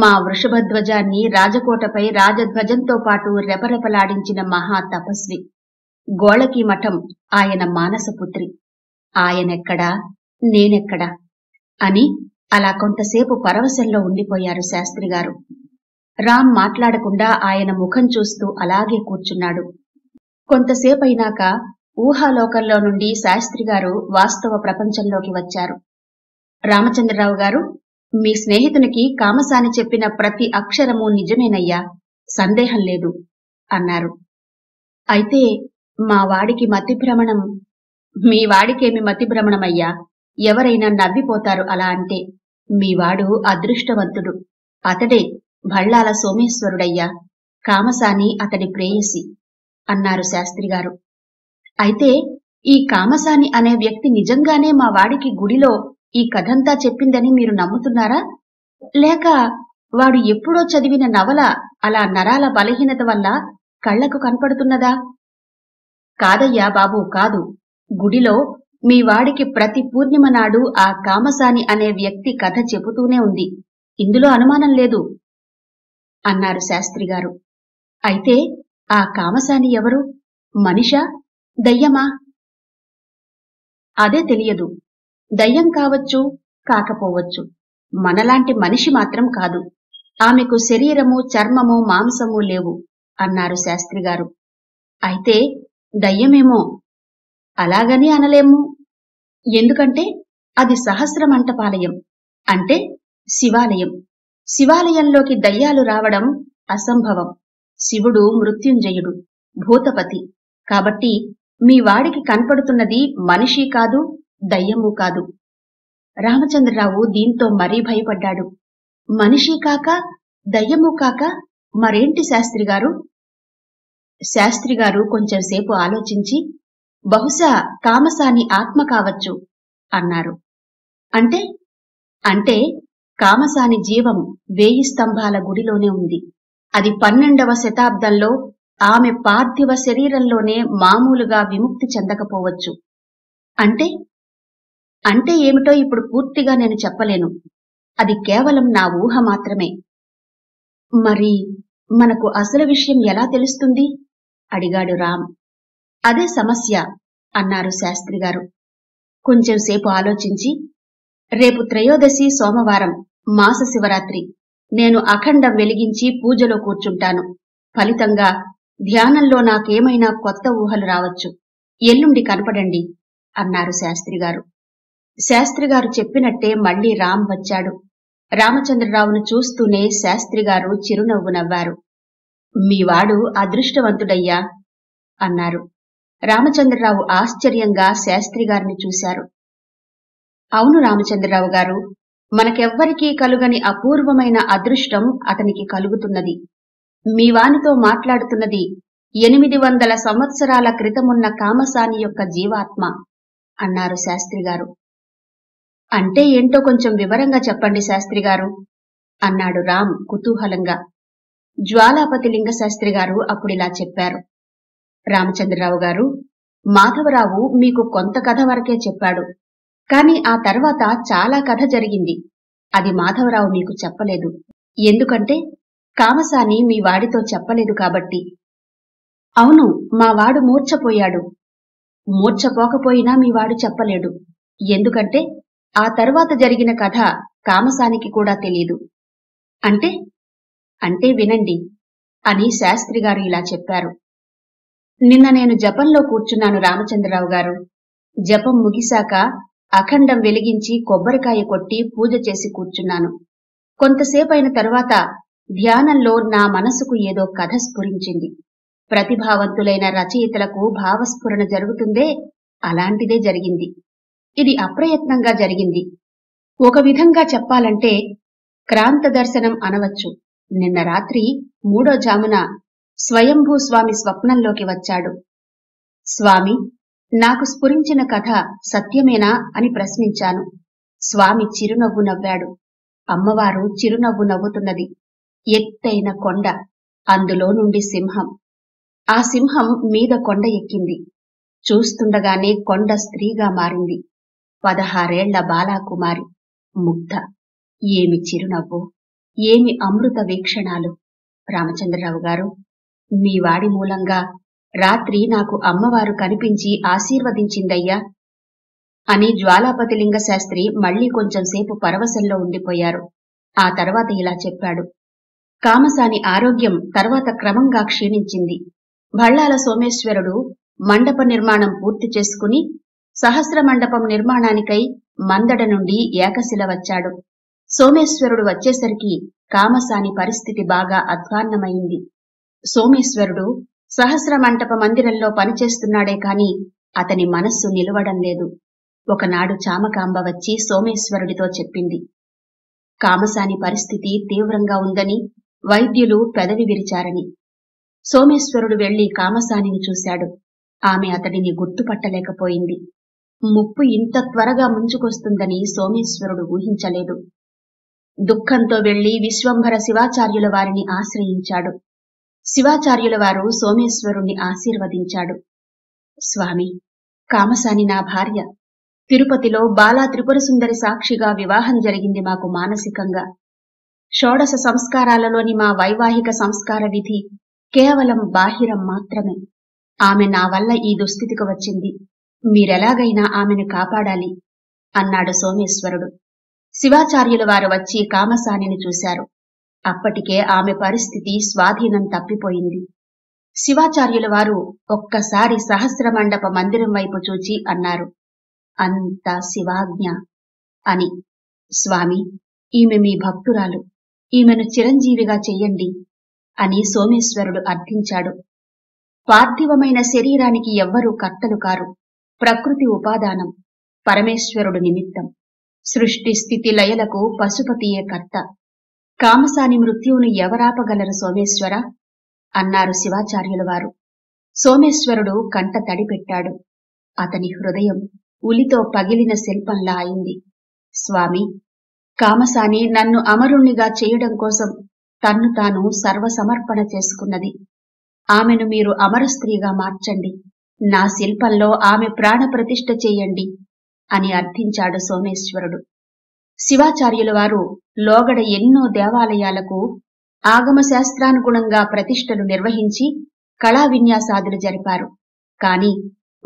మా వృషభధ్వజాన్ని రాజకోటపై రాజధ్వజంతో పాటు రెపరెపలాడించిన మహా తపస్వి. గోళకీ మఠం ఆయన మానసపుత్రి. ఆయనెక్కడా నేనెక్కడా అని అలా కొంతసేపు పరవశంలో ఉండిపోయారు శాస్త్రిగారు. రామ్ మాట్లాడకుండా ఆయన ముఖం చూస్తూ అలాగే కూర్చున్నాడు. కొంతసేపైనాక ఊహాలోకంలో నుండి శాస్త్రిగారు వాస్తవ ప్రపంచంలోకి వచ్చారు. రామచంద్రరావు గారు, మీ స్నేహితునికి కామసాని చెప్పిన ప్రతి అక్షరము నిజమేనయ్యా, సందేహం లేదు అన్నారు. అయితే మా వాడికి మతిభ్రమణం. మీ వాడికేమి మతిభ్రమణమయ్యా, ఎవరైనా నవ్విపోతారు అలా అంటే. మీవాడు అదృష్టవంతుడు. అతడే భళ్ళాల సోమేశ్వరుడయ్యా, కామసాని అతడి ప్రేయసి అన్నారు శాస్త్రిగారు. అయితే ఈ కామసాని అనే వ్యక్తి నిజంగానే మా వాడికి గుడిలో ఈ కథంతా చెప్పిందని మీరు నమ్ముతున్నారా? లేక వాడు ఎప్పుడో చదివిన నవల అలా నరాల బలహీనత వల్ల కళ్లకు కనపడుతున్నదా? కాదయ్యా బాబు, కాదు. గుడిలో మీ వాడికి ప్రతి పూర్ణిమ నాడు ఆ కామసాని అనే వ్యక్తి కథ చెబుతూనే ఉంది. ఇందులో అనుమానం లేదు అన్నారు శాస్త్రిగారు. అయితే ఆ కామసాని ఎవరు? మనిషా, దయ్యమా? అదే తెలియదు. దయ్యం కావచ్చు, కాకపోవచ్చు. మనలాంటి మనిషి మాత్రం కాదు. ఆమెకు శరీరము, చర్మము, మాంసము లేవు అన్నారు శాస్త్రిగారు. అయితే దయ్యమేమో అలాగని అనలేము. ఎందుకంటే అది సహస్రమంటపాలయం, అంటే శివాలయం. శివాలయంలోకి దయ్యాలు రావడం అసంభవం. శివుడు మృత్యుంజయుడు, భూతపతి. కాబట్టి మీ వాడికి కనపడుతున్నది మనిషి కాదు, దయ్యము కాదు. రామచంద్రరావు దీంతో మరీ భయపడ్డాడు. మనిషి కాక దయ్యము కాక మరేంటి శాస్త్రిగారు? శాస్త్రిగారు కొంచెంసేపు ఆలోచించి, బహుశా కామసాని ఆత్మ కావచ్చు అన్నారు. అంటే అంటే కామసాని జీవం 1000 స్తంభాల గుడిలోనే ఉంది. అది 12వ శతాబ్దంలో ఆమె పార్థివ శరీరంలోనే మామూలుగా విముక్తి చెందకపోవచ్చు. అంటే అంటే ఏమిటో ఇప్పుడు పూర్తిగా నేను చెప్పలేను. అది కేవలం నా ఊహ మాత్రమే. మరి మనకు అసలు విషయం ఎలా తెలుస్తుంది అడిగాడు రామ్. అదే సమస్య అన్నారు శాస్త్రిగారు. కొంచెంసేపు ఆలోచించి, రేపు 13వ సోమవారం, మాస శివరాత్రి. నేను అఖండం వెలిగించి పూజలో కూర్చుంటాను. ఫలితంగా ధ్యానంలో నాకేమైనా కొత్త ఊహలు రావచ్చు. ఎల్లుండి కనపడండి అన్నారు శాస్త్రిగారు. శాస్త్రిగారు చెప్పినట్టే మళ్లీ రామ్ వచ్చాడు. రామచంద్రరావును చూస్తూనే శాస్త్రిగారు చిరునవ్వు నవ్వారు. మీవాడు అదృష్టవంతుడయ్యా అన్నారు. రామచంద్రరావు ఆశ్చర్యంగా శాస్త్రిగారిని చూశారు. అవును రామచంద్రరావు గారు, మనకెవ్వరికీ కలుగని అపూర్వమైన అదృష్టం అతనికి కలుగుతున్నది. మీవానితో మాట్లాడుతున్నది 800 సంవత్సరాల క్రితమున్న కామసాని యొక్క జీవాత్మ అన్నారు శాస్త్రిగారు. అంటే ఏంటో కొంచెం వివరంగా చెప్పండి శాస్త్రిగారు అన్నాడు రామ్ కుతూహలంగా. జ్వాలాపతిలింగ శాస్త్రిగారు అప్పుడిలా చెప్పారు. రామచంద్రరావు గారు, మాధవరావు మీకు కొంత కథ వరకే చెప్పాడు. కాని ఆ తర్వాత చాలా కథ జరిగింది. అది మాధవరావు మీకు చెప్పలేదు. ఎందుకంటే కామసాని మీ వాడితో చెప్పలేదు కాబట్టి. అవును, మా వాడు మూర్ఛపోయాడు. మూర్ఛపోకపోయినా మీ వాడు చెప్పలేడు. ఎందుకంటే ఆ తర్వాత జరిగిన కథ కామసానికి కూడా తెలీదు. అంటే అంటే వినండి అని శాస్త్రిగారు ఇలా చెప్పారు. నిన్న నేను జపంలో కూర్చున్నాను రామచంద్రరావు గారు. జపం ముగిశాక అఖండం వెలిగించి కొబ్బరికాయ కొట్టి పూజ చేసి కూర్చున్నాను. కొంతసేపైన తరువాత ధ్యానంలో నా మనసుకు ఏదో కథ స్ఫురించింది. ప్రతిభావంతులైన రచయితలకు భావస్ఫురణ జరుగుతుందే, అలాంటిదే జరిగింది. ఇది అప్రయత్నంగా జరిగింది. ఒక విధంగా చెప్పాలంటే క్రాంత దర్శనం అనవచ్చు. నిన్న రాత్రి 3వ జామున స్వయంభూ స్వామి స్వప్నంలోకి వచ్చాడు. స్వామి, నాకు స్ఫురించిన కథ సత్యమేనా అని ప్రశ్నించాను. స్వామి చిరునవ్వు నవ్వాడు. అమ్మవారు చిరునవ్వు నవ్వుతున్నది. ఎత్తైన కొండ, అందులో నుండి సింహం. ఆ సింహం మీద కొండ ఎక్కింది. చూస్తుండగానే కొండ స్త్రీగా మారింది. 16 ఏళ్ల బాలాకుమారి ముగ్ధ. ఏమి చిరునవ్వు, ఏమి అమృత వీక్షణాలు. రామచంద్రరావు గారు, మీ వాడి మూలంగా రాత్రి నాకు అమ్మవారు కనిపించి ఆశీర్వదించిందయ్యా అని జ్వాలాపతిలింగ శాస్త్రి మళ్లీ కొంచెంసేపు పరవశంలో ఉండిపోయారు. ఆ తర్వాత ఇలా చెప్పాడు. కామసాని ఆరోగ్యం తర్వాత క్రమంగా క్షీణించింది. భళ్ళాల సోమేశ్వరుడు మండప నిర్మాణం పూర్తి చేసుకుని సహస్ర మండపం నిర్మాణానికై మందడ నుండి ఏకశిల వచ్చాడు. సోమేశ్వరుడు వచ్చేసరికి కామసాని పరిస్థితి బాగా అధ్వాన్నమైంది. సోమేశ్వరుడు సహస్ర మంటప మందిరంలో పనిచేస్తున్నాడే కాని అతని మనస్సు నిలవడం లేదు. ఒకనాడు చామకాంబ వచ్చి సోమేశ్వరుడితో చెప్పింది. కామసాని పరిస్థితి తీవ్రంగా ఉందని వైద్యులు పెదవి విరిచారని. సోమేశ్వరుడు వెళ్లి కామసానిని చూశాడు. ఆమె అతడిని గుర్తుపట్టలేకపోయింది. ముప్పు ఇంత త్వరగా ముంచుకొస్తుందని సోమేశ్వరుడు ఊహించలేదు. దుఃఖంతో వెళ్లి విశ్వంభర శివాచార్యుల వారిని ఆశ్రయించాడు. శివాచార్యుల వారు సోమేశ్వరుణ్ణి ఆశీర్వదించాడు. స్వామి, కామసాని నా భార్య. తిరుపతిలో బాలా త్రిపురసుందరి సాక్షిగా వివాహం జరిగింది. మాకు మానసికంగా 16 సంస్కారాలలోని మా వైవాహిక సంస్కార విధి కేవలం బాహిరం మాత్రమే. ఆమె నా వల్ల ఈ దుస్థితికి వచ్చింది. మీరెలాగైనా ఆమెను కాపాడాలి అన్నాడు సోమేశ్వరుడు. శివాచార్యుల వారు వచ్చి కామసానిని చూశారు. అప్పటికే ఆమె పరిస్థితి స్వాధీనం తప్పిపోయింది. శివాచార్యుల వారు ఒక్కసారి సహస్రమండప మందిరం వైపు చూచి అన్నారు, అంతా శివాజ్ఞ అని. స్వామి, ఈమె మీ భక్తురాలు. ఈమెను చిరంజీవిగా చెయ్యండి అని సోమేశ్వరుడు అర్థించాడు. పార్థివమైన శరీరానికి ఎవ్వరూ కర్తలు కారు. ప్రకృతి ఉపాదానం, పరమేశ్వరుడు నిమిత్తం. సృష్టి స్థితి లయలకు పశుపతియే కర్త. కామసాని మృత్యువును ఎవరాపగలరు సోమేశ్వర అన్నారు శివాచార్యుల వారు. సోమేశ్వరుడు కంట తడిపెట్టాడు. అతని హృదయం ఉలితో పగిలిన శిల్పంలా అయింది. స్వామి, కామసాని నన్ను అమరుణ్ణిగా చేయడం కోసం తన్ను తాను సర్వసమర్పణ చేసుకున్నది. ఆమెను మీరు అమరస్త్రీగా మార్చండి. నా శిల్పంలో ఆమె ప్రాణప్రతిష్ఠ చేయండి అని అర్థించాడు సోమేశ్వరుడు. శివాచార్యుల వారు లోగడ ఎన్నో దేవాలయాలకు ఆగమశాస్త్రానుగుణంగా ప్రతిష్ఠలు నిర్వహించి కళా విన్యాసాదులు జరిపారు. కాని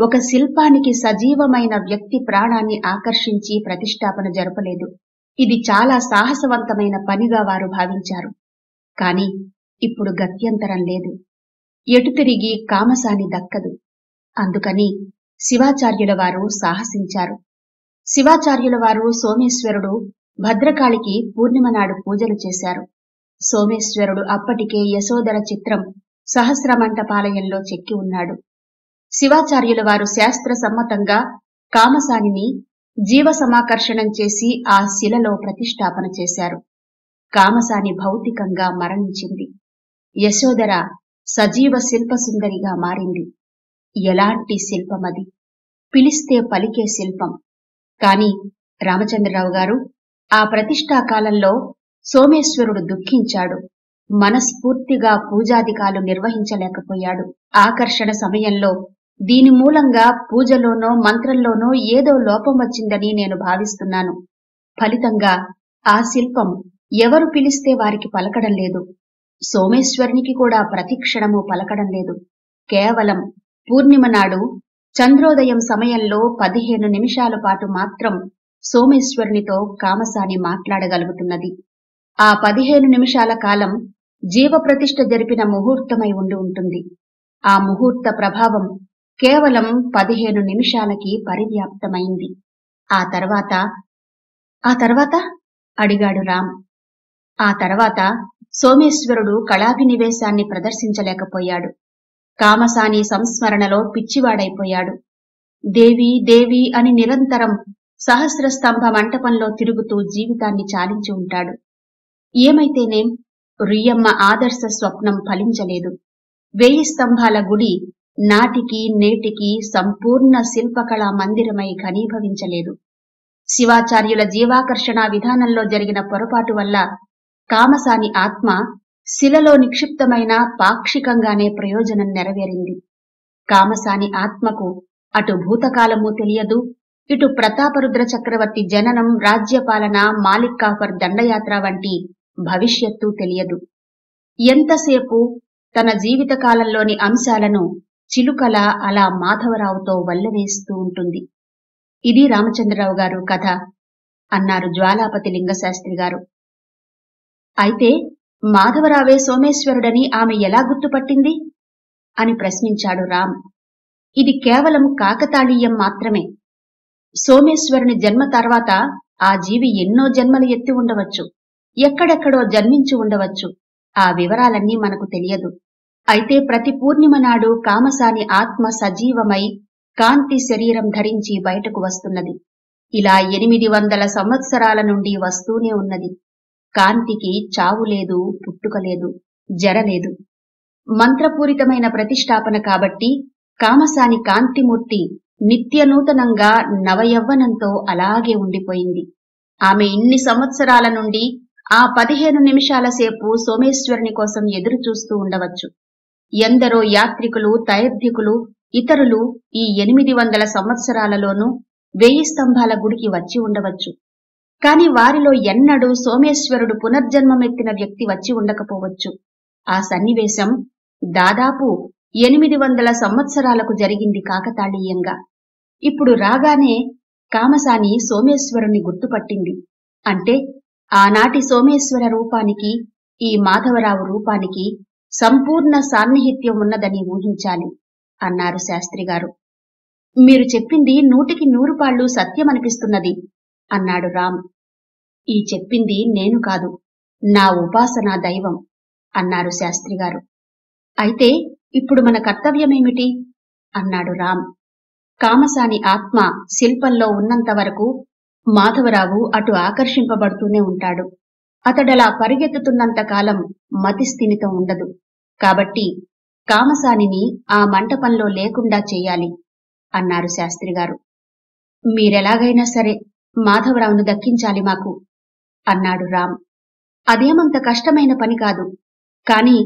ఒక శిల్పానికి సజీవమైన వ్యక్తి ప్రాణాన్ని ఆకర్షించి ప్రతిష్టాపన జరపలేదు. ఇది చాలా సాహసవంతమైన పనిగా వారు భావించారు. కాని ఇప్పుడు గత్యంతరం లేదు. ఎటు తిరిగి కామసాని దక్కదు. అందుకని శివాచార్యుల వారు సాహసించారు. శివాచార్యుల వారు సోమేశ్వరుడు భద్రకాళికి పూర్ణిమనాడు పూజలు చేశారు. సోమేశ్వరుడు అప్పటికే యశోదర చిత్రం సహస్రమంటపాలయంలో చెక్కి ఉన్నాడు. శివాచార్యుల వారు శాస్త్ర సమ్మతంగా కామసానిని జీవసమాకర్షణం చేసి ఆ శిలలో ప్రతిష్ఠాపన చేశారు. కామసాని భౌతికంగా మరణించింది. యశోదర సజీవ శిల్ప సుందరిగా మారింది. ఎలాంటి శిల్పమది? పిలిస్తే పలికే శిల్పం. కాని రామచంద్రరావు గారు ఆ ప్రతిష్టా కాలంలో సోమేశ్వరుడు దుఃఖించాడు. మనస్ఫూర్తిగా పూజాధికాలు నిర్వహించలేకపోయాడు. ఆకర్షణ సమయంలో దీని మూలంగా పూజలోనో మంత్రంలోనో ఏదో లోపం వచ్చిందని నేను భావిస్తున్నాను. ఫలితంగా ఆ శిల్పం ఎవరు పిలిస్తే వారికి పలకడం లేదు. సోమేశ్వరునికి కూడా ప్రతిక్షణము పలకడం లేదు. కేవలం పూర్ణిమ నాడు చంద్రోదయం సమయంలో 15 నిమిషాల పాటు మాత్రం సోమేశ్వరునితో కామసాని మాట్లాడగలుగుతున్నది. ఆ 15 నిమిషాల కాలం జీవప్రతిష్ఠ జరిపిన ముహూర్తమై ఉండి ఉంటుంది. ఆ ముహూర్త ప్రభావం కేవలం 15 నిమిషాలకి పరివ్యాప్తమైంది. ఆ తర్వాత అడిగాడు రామ్. ఆ తర్వాత సోమేశ్వరుడు కళాభినివేశాన్ని ప్రదర్శించలేకపోయాడు. కామసాని సంస్మరణలో పిచ్చివాడైపోయాడు. దేవి దేవి అని నిరంతరం సహస్రస్తంభ మంటపంలో తిరుగుతూ జీవితాన్ని చాలించి ఉంటాడు. ఏమైతేనేం, రుయ్యమ్మ ఆదర్శ స్వప్నం ఫలించలేదు. 1000 స్తంభాల గుడి నాటికి నేటికి సంపూర్ణ శిల్పకళా మందిరమై ఘనీభవించలేదు. శివాచార్యుల జీవాకర్షణ విధానంలో జరిగిన పొరపాటు వల్ల కామసాని ఆత్మ శిలలో నిక్షిప్తమైన పాక్షికంగానే ప్రయోజనం నెరవేరింది. కామసాని ఆత్మకు అటు భూతకాలము తెలియదు, ఇటు ప్రతాపరుద్ర చక్రవర్తి జననం, రాజ్యపాలన, మాలిక్ కాఫర్ దండయాత్ర వంటి భవిష్యత్తు తెలియదు. ఎంతసేపు తన జీవితకాలంలోని అంశాలను చిలుకల అలా మాధవరావుతో వల్లవేస్తూ ఉంటుంది. ఇది రామచంద్రరావు గారు కథ అన్నారు జ్వాలాపతి లింగశాస్త్రి గారు. అయితే మాధవరావే సోమేశ్వరుడని ఆమె ఎలా గుర్తుపట్టింది అని ప్రశ్నించాడు రామ్. ఇది కేవలం కాకతాళీయం మాత్రమే. సోమేశ్వరుని జన్మ తర్వాత ఆ జీవి ఎన్నో జన్మలు ఎత్తి ఉండవచ్చు, ఎక్కడెక్కడో జన్మించి ఉండవచ్చు. ఆ వివరాలన్నీ మనకు తెలియదు. అయితే ప్రతి పూర్ణిమ నాడు కామసాని ఆత్మ సజీవమై కాంతి శరీరం ధరించి బయటకు వస్తున్నది. ఇలా 800 సంవత్సరాల నుండి వస్తూనే ఉన్నది. కాంతికి చావు లేదు, పుట్టుక లేదు, జరలేదు. మంత్రపూరితమైన ప్రతిష్టాపన కాబట్టి కామసాని కాంతిమూర్తి నిత్యనూతనంగా నవయవ్వనంతో అలాగే ఉండిపోయింది. ఆమె ఇన్ని సంవత్సరాల నుండి ఆ 15 నిమిషాల సేపు సోమేశ్వరుని కోసం ఎదురు చూస్తూ ఉండవచ్చు. ఎందరో యాత్రికులు, తైర్థికులు, ఇతరులు ఈ 800 సంవత్సరాలలోనూ 1000 స్తంభాల గుడికి వచ్చి ఉండవచ్చు. కాని వారిలో ఎన్నడూ సోమేశ్వరుడు పునర్జన్మమెత్తిన వ్యక్తి వచ్చి ఉండకపోవచ్చు. ఆ సన్నివేశం దాదాపు 800 సంవత్సరాలకు జరిగింది కాకతాళీయంగా. ఇప్పుడు రాగానే కామసాని సోమేశ్వరుణ్ణి గుర్తుపట్టింది. అంటే ఆనాటి సోమేశ్వర రూపానికి ఈ మాధవరావు రూపానికి సంపూర్ణ సాన్నిహిత్యం ఉన్నదని ఊహించాలి అన్నారు శాస్త్రిగారు. మీరు చెప్పింది 100కి 100 పాళ్ళు సత్యమనిపిస్తున్నది అన్నాడు రామ్. ఈ చెప్పింది నేను కాదు, నా ఉపాసనా దైవం అన్నారు శాస్త్రిగారు. అయితే ఇప్పుడు మన కర్తవ్యమేమిటి అన్నాడు రామ్. కామసాని ఆత్మ శిల్పంలో ఉన్నంత వరకు మాధవరావు అటు ఆకర్షింపబడుతూనే ఉంటాడు. అతడలా పరిగెత్తుతున్నంత కాలం మతిస్థిమితం ఉండదు. కాబట్టి కామసానిని ఆ మంటపంలో లేకుండా చేయాలి అన్నారు శాస్త్రిగారు. మీరెలాగైనా సరే మాధవరావును దక్కించాలి మాకు అన్నాడు రామ్. అదేమంత కష్టమైన పని కాదు. కాని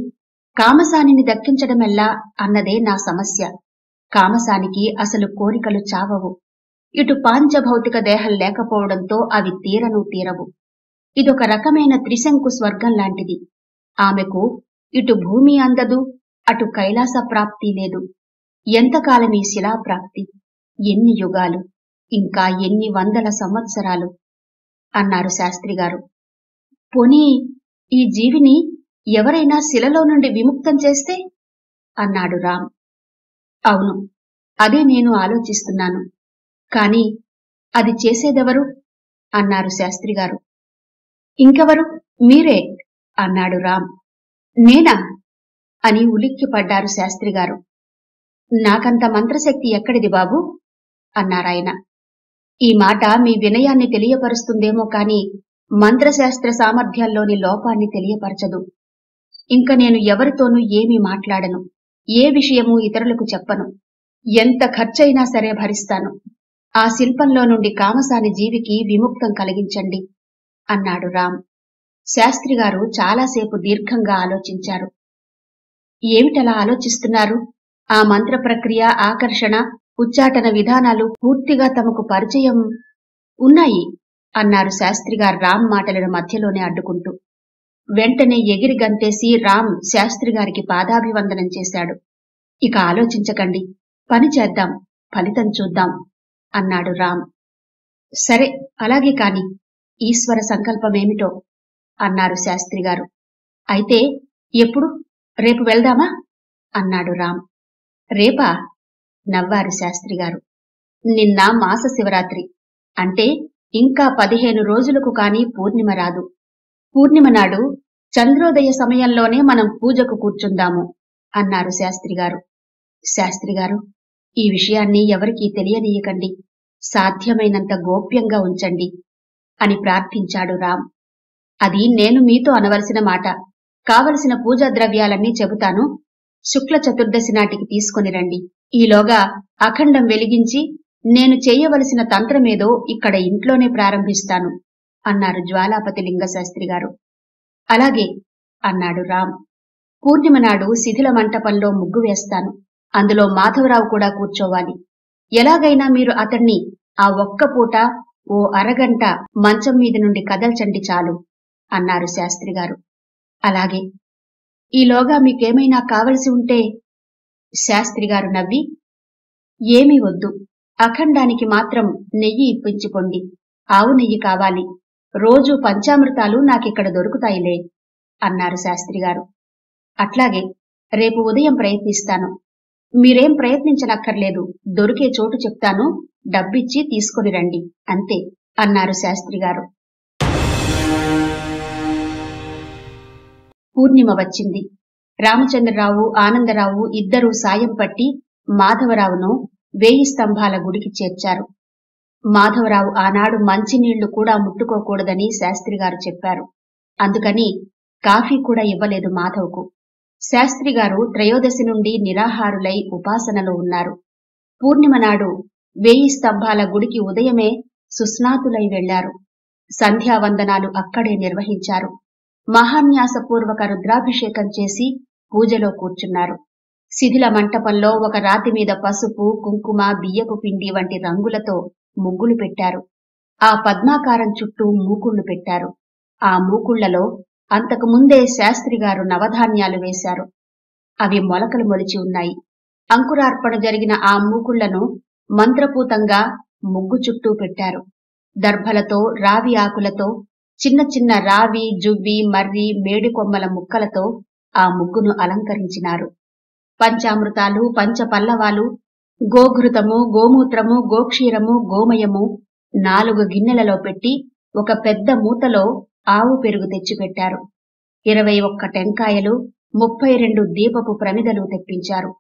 కామసానిని దక్కించడమెల్లా అన్నదే నా సమస్య. కామసానికి అసలు కోరికలు చావవు. ఇటు పాంచభౌతిక దేహం లేకపోవడంతో అవి తీరను తీరవు. ఇదొక రకమైన త్రిశంకు స్వర్గం లాంటిది. ఆమెకు ఇటు భూమి అందదు, అటు కైలాస ప్రాప్తి లేదు. ఎంతకాలం ఈ శిలాప్రాప్తి? ఎన్ని యుగాలు, ఇంకా ఎన్ని వందల సంవత్సరాలు అన్నారు శాస్త్రిగారు. పోనీ ఈ జీవిని ఎవరైనా శిలలో నుండి విముక్తం చేస్తే అన్నాడు రామ్. అవును, అదే నేను ఆలోచిస్తున్నాను. కాని అది చేసేదెవరు అన్నారు శాస్త్రిగారు. ఇంకెవరు, మీరే అన్నాడు రామ్. నేనా అని ఉలిక్కిపడ్డారు శాస్త్రిగారు. నాకంత మంత్రశక్తి ఎక్కడిది బాబు అన్నారాయన. ఈ మాట మీ వినయాన్ని తెలియపరుస్తుందేమో కాని మంత్రశాస్త్ర సామర్థ్యంలోని లోపాన్ని తెలియపరచదు. ఇంక నేను ఎవరితోనూ ఏమీ మాట్లాడను. ఏ విషయమూ ఇతరులకు చెప్పను. ఎంత ఖర్చైనా సరే భరిస్తాను. ఆ శిల్పంలో నుండి కామసాని జీవికి విముక్తం కలిగించండి అన్నాడు రామ్. శాస్త్రిగారు చాలాసేపు దీర్ఘంగా ఆలోచించారు. ఏమిటలా ఆలోచిస్తున్నారు? ఆ మంత్ర ప్రక్రియ, ఆకర్షణ, ఉచ్చాటన విధానాలు పూర్తిగా తమకు పరిచయం ఉన్నాయి అన్నారు శాస్త్రిగారు రామ్ మాటలను మధ్యలోనే అడ్డుకుంటూ. వెంటనే ఎగిరి గంతేసి రామ్ శాస్త్రిగారికి పాదాభివందనం చేశాడు. ఇక ఆలోచించకండి, పని చేద్దాం, ఫలితం చూద్దాం అన్నాడు రామ్. సరే, అలాగే కాని ఈశ్వర సంకల్పమేమిటో అన్నారు శాస్త్రిగారు. అయితే ఎప్పుడు? రేపు వెళ్దామా అన్నాడు రామ్. రేపా? నవ్వారు శాస్త్రిగారు. నిన్న మాస శివరాత్రి, అంటే ఇంకా 15 రోజులకు కాని పూర్ణిమ రాదు. పూర్ణిమ నాడు చంద్రోదయ సమయంలోనే మనం పూజకు కూర్చుందాము అన్నారు శాస్త్రిగారు. శాస్త్రిగారు, ఈ విషయాన్ని ఎవరికీ తెలియనీయకండి, సాధ్యమైనంత గోప్యంగా ఉంచండి అని ప్రార్థించాడు రామ్. అది నేను మీతో అనవలసిన మాట. కావలసిన పూజా ద్రవ్యాలన్నీ చెబుతాను. శుక్ల చతుర్దశి నాటికి తీసుకుని రండి. ఈలోగా అఖండం వెలిగించి నేను చేయవలసిన తంత్రమేదో ఇక్కడ ఇంట్లోనే ప్రారంభిస్తాను అన్నారు జ్వాలాపతి లింగశాస్త్రి గారు. అలాగే అన్నాడు రామ్. పూర్ణిమ నాడు శిథిల మంటపంలో ముగ్గు వేస్తాను. అందులో మాధవరావు కూడా కూర్చోవాలి. ఎలాగైనా మీరు అతణ్ణి ఆ ఒక్క పూట ఓ అరగంట మంచం మీద నుండి కదల్చండి చాలు అన్నారు శాస్త్రి గారు. అలాగే. ఈలోగా మీకేమైనా కావలసి ఉంటే? శాస్త్రిగారు నవ్వి, ఏమీ వద్దు, అఖండానికి మాత్రం నెయ్యి ఇప్పించుకోండి. ఆవు నెయ్యి కావాలి. రోజూ పంచామృతాలు నాకిక్కడ దొరుకుతాయిలే అన్నారు శాస్త్రిగారు. అట్లాగే, రేపు ఉదయం ప్రయత్నిస్తాను. మీరేం ప్రయత్నించనక్కర్లేదు, దొరికే చోటు చెప్తాను, డబ్బిచ్చి తీసుకుని రండి అంతే అన్నారు శాస్త్రిగారు. పూర్ణిమ వచ్చింది. రామచంద్రరావు, ఆనందరావు ఇద్దరూ సాయం పట్టి మాధవరావును 1000 స్తంభాల గుడికి చేర్చారు. మాధవరావు ఆనాడు మంచినీళ్లు కూడా ముట్టుకోకూడదని శాస్త్రిగారు చెప్పారు. అందుకని కాఫీ కూడా ఇవ్వలేదు మాధవ్కు. శాస్త్రిగారు 13 నుండి నిరాహారులై ఉపాసనలో ఉన్నారు. పూర్ణిమ నాడు 1000 స్తంభాల గుడికి ఉదయమే సుస్నాతులై వెళ్లారు. సంధ్యావందనాలు అక్కడే నిర్వహించారు. మహాన్యాసపూర్వక రుద్రాభిషేకం చేసి పూజలో కూర్చున్నారు. శిథిల మంటపంలో ఒక రాతి మీద పసుపు, కుంకుమ, బియ్యపు పిండి వంటి రంగులతో ముగ్గులు పెట్టారు. ఆ పద్మాకారం చుట్టూ మూకుళ్లు పెట్టారు. ఆ మూకుళ్లలో అంతకుముందే శాస్త్రిగారు నవధాన్యాలు వేశారు. అవి మొలకలు మొలిచి ఉన్నాయి. అంకురార్పణ జరిగిన ఆ మూకుళ్లను మంత్రపూతంగా ముగ్గు చుట్టూ పెట్టారు. దర్భలతో, రావి ఆకులతో, చిన్న చిన్న రావి, జువ్వి, మర్రి, మేడికొమ్మల ముక్కలతో ఆ ముగ్గును అలంకరించినారు. పంచామృతాలు, పంచపల్లవాలు, గోఘృతము, గోమూత్రము, గోక్షీరము, గోమయము 4 గిన్నెలలో పెట్టి ఒక పెద్ద మూతలో ఆవు పెరుగు తెచ్చిపెట్టారు. 21 టెంకాయలు, 32 దీపపు ప్రమిదలు తెప్పించారు.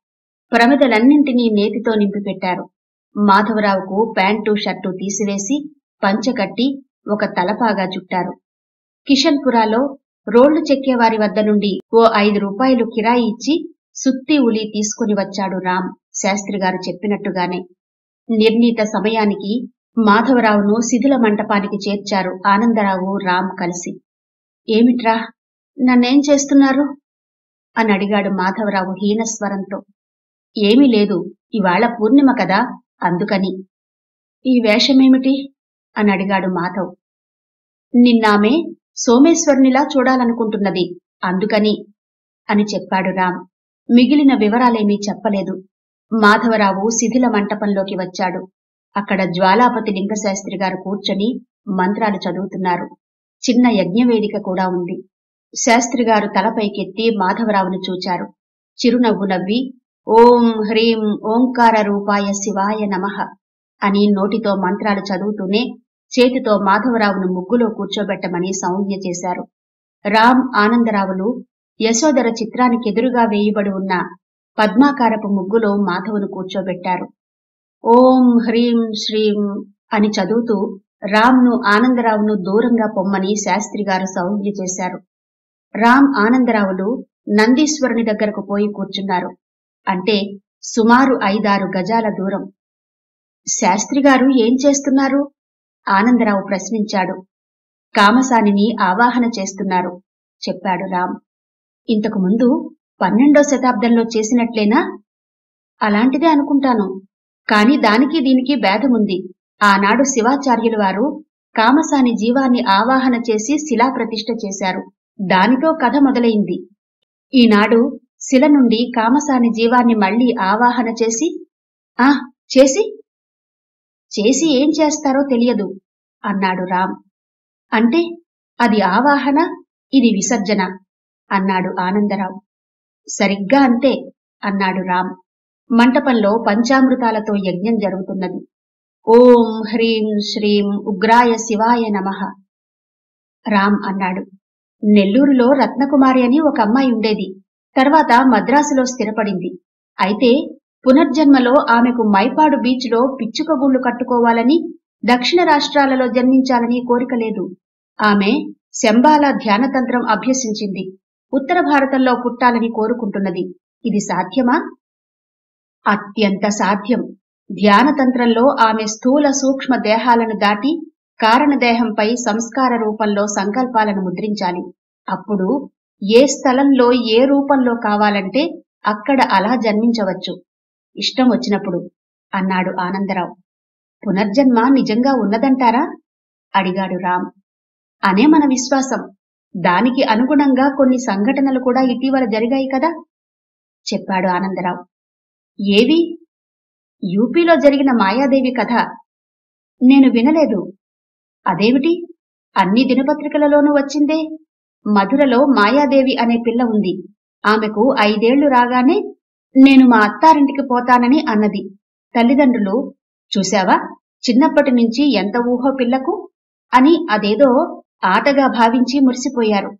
ప్రమిదలన్నింటినీ నేతితో నింపిపెట్టారు. మాధవరావుకు ప్యాంటు, షర్టు తీసివేసి పంచకట్టి ఒక తలపాగా చుట్టారు. కిషన్పురాలో రోళ్లు చెక్కేవారి వద్ద నుండి ఓ 5 రూపాయలు కిరాయి ఇచ్చి సుత్తి, ఉలి తీసుకుని వచ్చాడు రామ్. శాస్త్రిగారు చెప్పినట్టుగానే నిర్ణీత సమయానికి మాధవరావును శిథిల మంటపానికి చేర్చారు. ఆనందరావు, రామ్ కలిసి. ఏమిట్రా, నన్నేం చేస్తున్నారు అని అడిగాడు మాధవరావు హీనస్వరంతో. ఏమీ లేదు, ఇవాళ పూర్ణిమ కదా, అందుకని. ఈ వేషమేమిటి అని అడిగాడు మాధవ్. నిన్నామే సోమేశ్వర్నిలా చూడాలనుకుంటున్నది, అందుకని అని చెప్పాడు రామ్. మిగిలిన వివరాలేమీ చెప్పలేదు. మాధవరావు శిథిల మంటపంలోకి వచ్చాడు. అక్కడ జ్వాలాపతి లింగశాస్త్రి గారు కూర్చొని మంత్రాలు చదువుతున్నారు. చిన్న యజ్ఞవేదిక కూడా ఉంది. శాస్త్రిగారు తలపైకెత్తి మాధవరావును చూచారు. చిరునవ్వు నవ్వి, ఓం హ్రీం ఓంకార రూపాయ శివాయ నమః అని నోటితో మంత్రాలు చదువుతూనే చేతితో మాధవరావును ముగ్గులో కూర్చోబెట్టమని సౌజ్ఞ చేశారు. రామ్, ఆనందరావులు యశోదర చిత్రానికి ఎదురుగా వేయబడి ఉన్న పద్మాకారపు ముగ్గులో మాధవును కూర్చోబెట్టారు. ఓం హ్రీం శ్రీం అని చదువుతూ రామ్ను, ఆనందరావును దూరంగా పొమ్మని శాస్త్రిగారు సౌజ్ఞ చేశారు. రామ్, ఆనందరావులు నందీశ్వరుని దగ్గరకు పోయి కూర్చున్నారు. అంటే సుమారు 5-6 గజాల దూరం. శాస్త్రిగారు ఏం చేస్తున్నారు? ఆనందరావు ప్రశ్నించాడు. కామసానిని ఆవాహన చేస్తున్నారు చెప్పాడు రామ్. ఇంతకు ముందు 12వ శతాబ్దంలో చేసినట్లేనా? అలాంటిదే అనుకుంటాను, కాని దానికి దీనికి భేదముంది. ఆనాడు శివాచార్యుల వారు కామసాని జీవాన్ని ఆవాహన చేసి శిలాప్రతిష్ఠ చేశారు. దానితో కథ మొదలైంది. ఈనాడు శిల నుండి కామసాని జీవాన్ని మళ్లీ ఆవాహన చేసి చేసి ఏం చేస్తారో తెలియదు అన్నాడు రామ్. అంటే అది ఆవాహన, ఇది విసర్జన అన్నాడు ఆనందరావు. సరిగ్గా అంతే అన్నాడు రామ్. మంటపంలో పంచామృతాలతో యజ్ఞం జరుగుతున్నది. ఓం హ్రీం శ్రీం ఉగ్రాయ శివాయ నమః రామ్ అన్నాడు. నెల్లూరులో రత్నకుమారి అని ఒక అమ్మాయి ఉండేది. తర్వాత మద్రాసులో స్థిరపడింది. అయితే పునర్జన్మలో ఆమెకు మైపాడు బీచ్లో పిచ్చుకగూళ్లు కట్టుకోవాలని, దక్షిణ రాష్ట్రాలలో జన్మించాలని కోరిక లేదు. ఆమె శంబాల ధ్యానతంత్రం అభ్యసించింది. ఉత్తర భారతంలో పుట్టాలని కోరుకుంటున్నది. ఇది సాధ్యమా? అత్యంత సాధ్యం. ధ్యానతంత్రంలో ఆమె స్థూల సూక్ష్మ దేహాలను దాటి కారణదేహంపై సంస్కార రూపంలో సంకల్పాలను ముద్రించాలి. అప్పుడు ఏ స్థలంలో ఏ రూపంలో కావాలంటే అక్కడ అలా జన్మించవచ్చు, ఇష్టం వచ్చినప్పుడు అన్నాడు ఆనందరావు. పునర్జన్మ నిజంగా ఉన్నదంటారా అడిగాడు రామ్. అనే మన విశ్వాసం. దానికి అనుగుణంగా కొన్ని సంఘటనలు కూడా ఇటీవల జరిగాయి కదా చెప్పాడు ఆనందరావు. ఏవి? యూపీలో జరిగిన మాయాదేవి కథ నేను వినలేదు. అదేమిటి? అన్ని దినపత్రికలలోనూ వచ్చిందే. మధురలో మాయాదేవి అనే పిల్ల ఉంది. ఆమెకు 5 ఏళ్లు రాగానే నేను మా అత్తారింటికి పోతానని అన్నది. తల్లిదండ్రులు చూశావా చిన్నప్పటి నుంచి ఎంత ఊహో పిల్లకు అని అదేదో ఆటగా భావించి మురిసిపోయారు.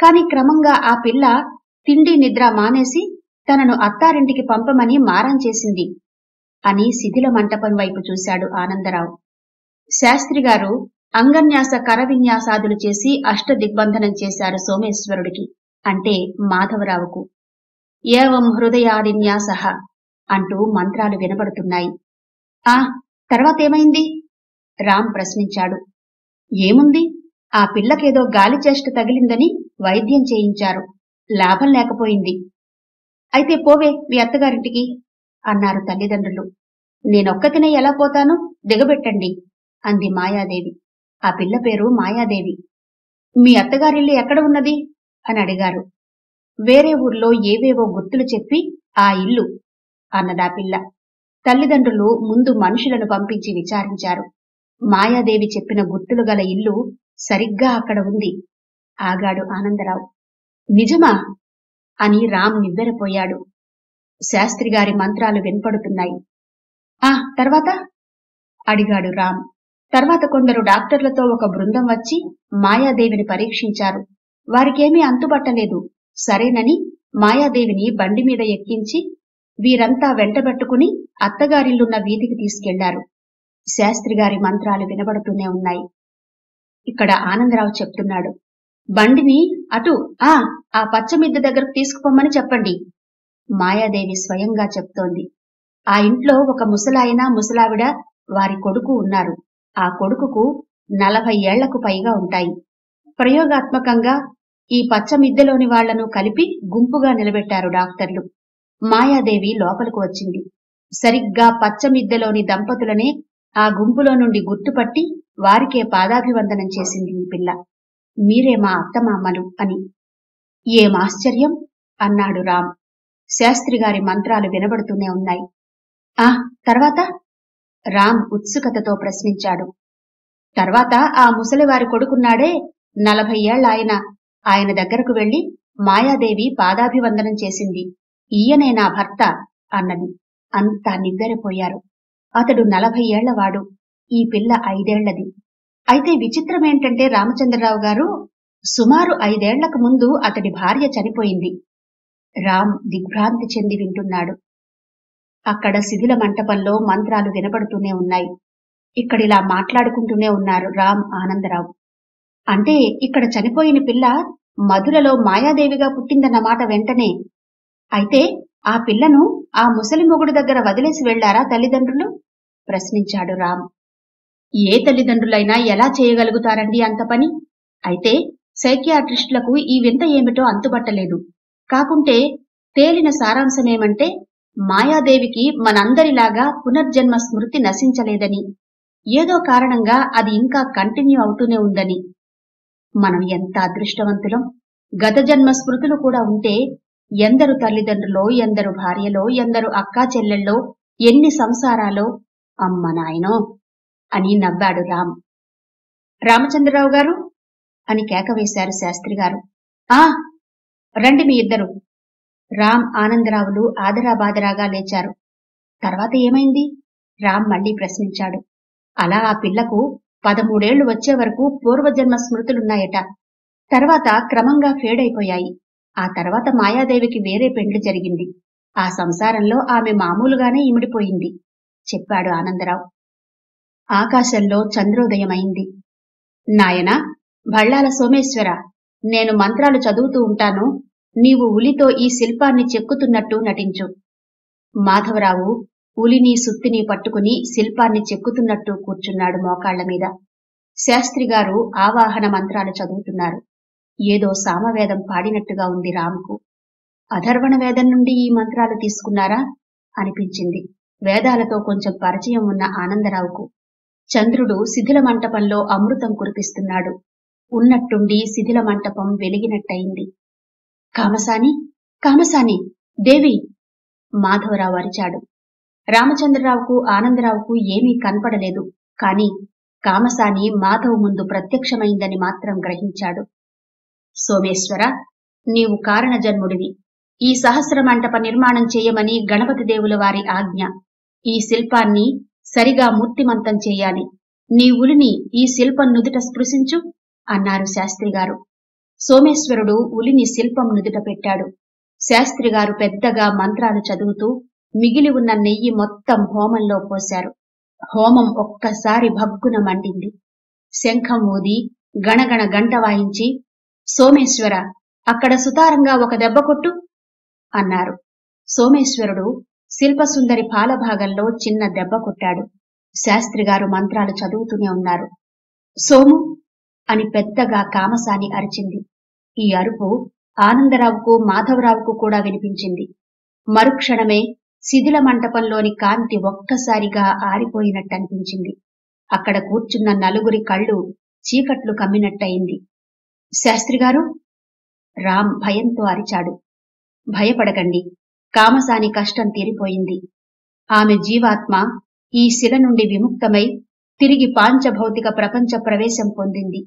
కాని క్రమంగా ఆ పిల్ల తిండి నిద్ర మానేసి తనను అత్తారింటికి పంపమని మారం చేసింది అని శిథిల మంటపం వైపు చూశాడు ఆనందరావు. శాస్త్రిగారు అంగన్యాస కరవిన్యాసాదులు చేసి అష్ట దిగ్బంధనం చేశారు సోమేశ్వరుడికి, అంటే మాధవరావుకు. ఏవం హృదయాదిన్యాస అంటూ మంత్రాలు వినబడుతున్నాయి. తర్వాతేమైంది రామ్ ప్రశ్నించాడు. ఏముంది, ఆ పిల్లకేదో గాలిచేష్ట తగిలిందని వైద్యం చేయించారు. లాభం లేకపోయింది. అయితే పోవే మీ అత్తగారింటికి అన్నారు తల్లిదండ్రులు. నేనొక్కతినే ఎలా పోతాను, దిగబెట్టండి అంది మాయాదేవి. ఆ పిల్ల పేరు మాయాదేవి. మీ అత్తగారిల్లు ఎక్కడ ఉన్నది అని అడిగారు. వేరే ఊర్లో ఏవేవో గుర్తులు చెప్పి ఆ ఇల్లు అన్నదా పిల్ల. తల్లిదండ్రులు ముందు మనుషులను పంపించి విచారించారు. మాయాదేవి చెప్పిన గుర్తులు గల ఇల్లు సరిగ్గా అక్కడ ఉంది ఆగాడు ఆనందరావు. నిజమా అని రామ్ నివ్వెరపోయాడు. శాస్త్రిగారి మంత్రాలు వినపడుతున్నాయి. తర్వాత అడిగాడు రామ్. తర్వాత కొందరు డాక్టర్లతో ఒక బృందం వచ్చి మాయాదేవిని పరీక్షించారు. వారికేమీ అంతుబట్టలేదు. సరేనని మాయాదేవిని బండి మీద ఎక్కించి వీరంతా వెంటబెట్టుకుని అత్తగారిల్లున్న వీధికి తీసుకెళ్లారు. శాస్త్రిగారి మంత్రాలు వినబడుతూనే ఉన్నాయి. ఇక్కడ ఆనందరావు చెప్తున్నాడు. బండిని అటు ఆ పచ్చమిద్ద దగ్గరకు తీసుకుపోమని చెప్పండి. మాయాదేవి స్వయంగా చెప్తోంది. ఆ ఇంట్లో ఒక ముసలాయన, ముసలావిడ, వారి కొడుకు ఉన్నారు. ఆ కొడుకుకు 40 ఏళ్లకు పైగా ఉంటాయి. ప్రయోగాత్మకంగా ఈ పచ్చమిద్దెలోని వాళ్లను కలిపి గుంపుగా నిలబెట్టారు డాక్టర్లు. మాయాదేవి లోపలకు వచ్చింది. సరిగ్గా పచ్చమిద్దెలోని దంపతులనే ఆ గుంపులో నుండి గుర్తుపట్టి వారికే పాదాభివందనం చేసింది ఈ పిల్ల. మీరే మా అత్తమామలు అని. ఏం ఆశ్చర్యం అన్నాడు రామ్. శాస్త్రిగారి మంత్రాలు వినబడుతూనే ఉన్నాయి. తర్వాత రామ్ ఉత్సుకతతో ప్రశ్నించాడు. తర్వాత ఆ ముసలివారి కొడుకున్నాడే 40 ఏళ్ల ఆయన, ఆయన దగ్గరకు వెళ్లి మాయాదేవి పాదాభివందనం చేసింది. ఈయనే నా భర్త అన్నది. అంతా నివ్వెరపోయారు. అతడు 40 ఏళ్లవాడు, ఈ పిల్ల 5 ఏళ్లది. అయితే విచిత్రమేంటంటే రామచంద్రరావు గారు, సుమారు 5 ఏళ్లకు ముందు అతడి భార్య చనిపోయింది. రామ్ దిగ్భ్రాంతి చెంది వింటున్నాడు. అక్కడ శిథిల మంటపంలో మంత్రాలు వినపడుతూనే ఉన్నాయి. ఇక్కడిలా మాట్లాడుకుంటూనే ఉన్నారు రామ్, ఆనందరావు. అంటే ఇక్కడ చనిపోయిన పిల్ల మధురలో మాయాదేవిగా పుట్టిందన్నమాట. వెంటనే అయితే ఆ పిల్లను ఆ ముసలి మొగుడి దగ్గర వదిలేసి వెళ్లారా తల్లిదండ్రులు? ప్రశ్నించాడు రామ్. ఏ తల్లిదండ్రులైనా ఎలా చేయగలుగుతారండి అంత పని? అయితే సైకియాట్రిస్టులకు ఈ వింత ఏమిటో అంతుబట్టలేదు. కాకుంటే తేలిన సారాంశమేమంటే మాయాదేవికి మనందరిలాగా పునర్జన్మ స్మృతి నశించలేదని, ఏదో కారణంగా అది ఇంకా కంటిన్యూ అవుతూనే ఉందని. మనం ఎంత అదృష్టవంతులం, గత జన్మ స్మృతులు కూడా ఉంటే ఎందరు తల్లిదండ్రులో, ఎందరు భార్యలో, ఎందరు అక్కా చెల్లెళ్ళో, ఎన్ని సంసారాలో. అమ్మ నాయనో అని నవ్వాడు రామ్. రామచంద్రరావు గారు అని కేకవేశారు శాస్త్రిగారు. ఆ రండి మీ ఇద్దరు. రామ్ ఆనందరావులు ఆదరాబాదరాగా లేచారు. తర్వాత ఏమైంది? రామ్ మళ్లీ ప్రశ్నించాడు. అలా ఆ పిల్లకు 13 ఏళ్లు వచ్చే వరకు పూర్వజన్మ స్మృతులున్నాయట. తర్వాత క్రమంగా ఫేడైపోయాయి. ఆ తర్వాత మాయాదేవికి వేరే పెండ్లు జరిగింది. ఆ సంసారంలో ఆమె మామూలుగానే ఇమిడిపోయింది చెప్పాడు ఆనందరావు. ఆకాశంలో చంద్రోదయమైంది. నాయనా భళ్ళాల సోమేశ్వర, నేను మంత్రాలు చదువుతూ ఉంటాను, నీవు ఉలితో ఈ శిల్పాన్ని చెక్కుతున్నట్టు నటించు. మాధవరావు ఉలిని సుత్తిని పట్టుకుని శిల్పాన్ని చెక్కుతున్నట్టు కూర్చున్నాడు మోకాళ్ల మీద. శాస్త్రిగారు ఆవాహన మంత్రాలు చదువుతున్నారు. ఏదో సామవేదం పాడినట్టుగా ఉంది రాముకు. అధర్వణ వేదం నుండి ఈ మంత్రాలు తీసుకున్నారా అనిపించింది వేదాలతో కొంచెం పరిచయం ఉన్న ఆనందరావుకు. చంద్రుడు శిథిల మంటపంలో అమృతం కురిపిస్తున్నాడు. ఉన్నట్టుండి శిథిల మంటపం వెలిగినట్టయింది. కామసాని, కామసాని దేవి, మాధవరావు అరిచాడు. రామచంద్రరావుకు ఆనందరావుకు ఏమీ కనపడలేదు. కాని కామసాని మాధవ్ ముందు ప్రత్యక్షమైందని మాత్రం గ్రహించాడు. సోమేశ్వర, నీవు కారణజన్ముడివి. ఈ సహస్ర మంటప నిర్మాణం చేయమని గణపతి దేవుల వారి ఆజ్ఞ. ఈ శిల్పాన్ని సరిగా మూర్తిమంతం చేయాలి. నీ ఉలిని ఈ శిల్పం నుదుట స్పృశించు అన్నారు శాస్త్రిగారు. సోమేశ్వరుడు ఉలిని శిల్పం నుదుట పెట్టాడు. శాస్త్రిగారు పెద్దగా మంత్రాలు చదువుతూ మిగిలి ఉన్న నెయ్యి మొత్తం హోమంలో పోశారు. హోమం ఒక్కసారి భగ్గున మండింది. శంఖం ఊది గణగణ గంట వాయించి సోమేశ్వర అక్కడ సుతారంగా ఒక దెబ్బ కొట్టు అన్నారు. సోమేశ్వరుడు శిల్పసుందరి పాలభాగంలో చిన్న దెబ్బ కొట్టాడు. శాస్త్రిగారు మంత్రాలు చదువుతూనే ఉన్నారు. సోము అని పెద్దగా కామసాని అరిచింది. ఈ అరుపు ఆనందరావుకు మాధవరావుకు కూడా వినిపించింది. మరుక్షణమే శిథిల మంటపంలోని కాంతి ఒక్కసారిగా ఆరిపోయినట్టనిపించింది. అక్కడ కూర్చున్న నలుగురి కళ్ళు చీకట్లు కమ్మినట్టయింది. శాస్త్రిగారు, రామ్ భయంతో అరిచాడు. భయపడకండి, కామసాని కష్టం తీరిపోయింది. ఆమె జీవాత్మ ఈ శిల నుండి విముక్తమై తిరిగి పాంచభౌతిక ప్రపంచ ప్రవేశం పొందింది.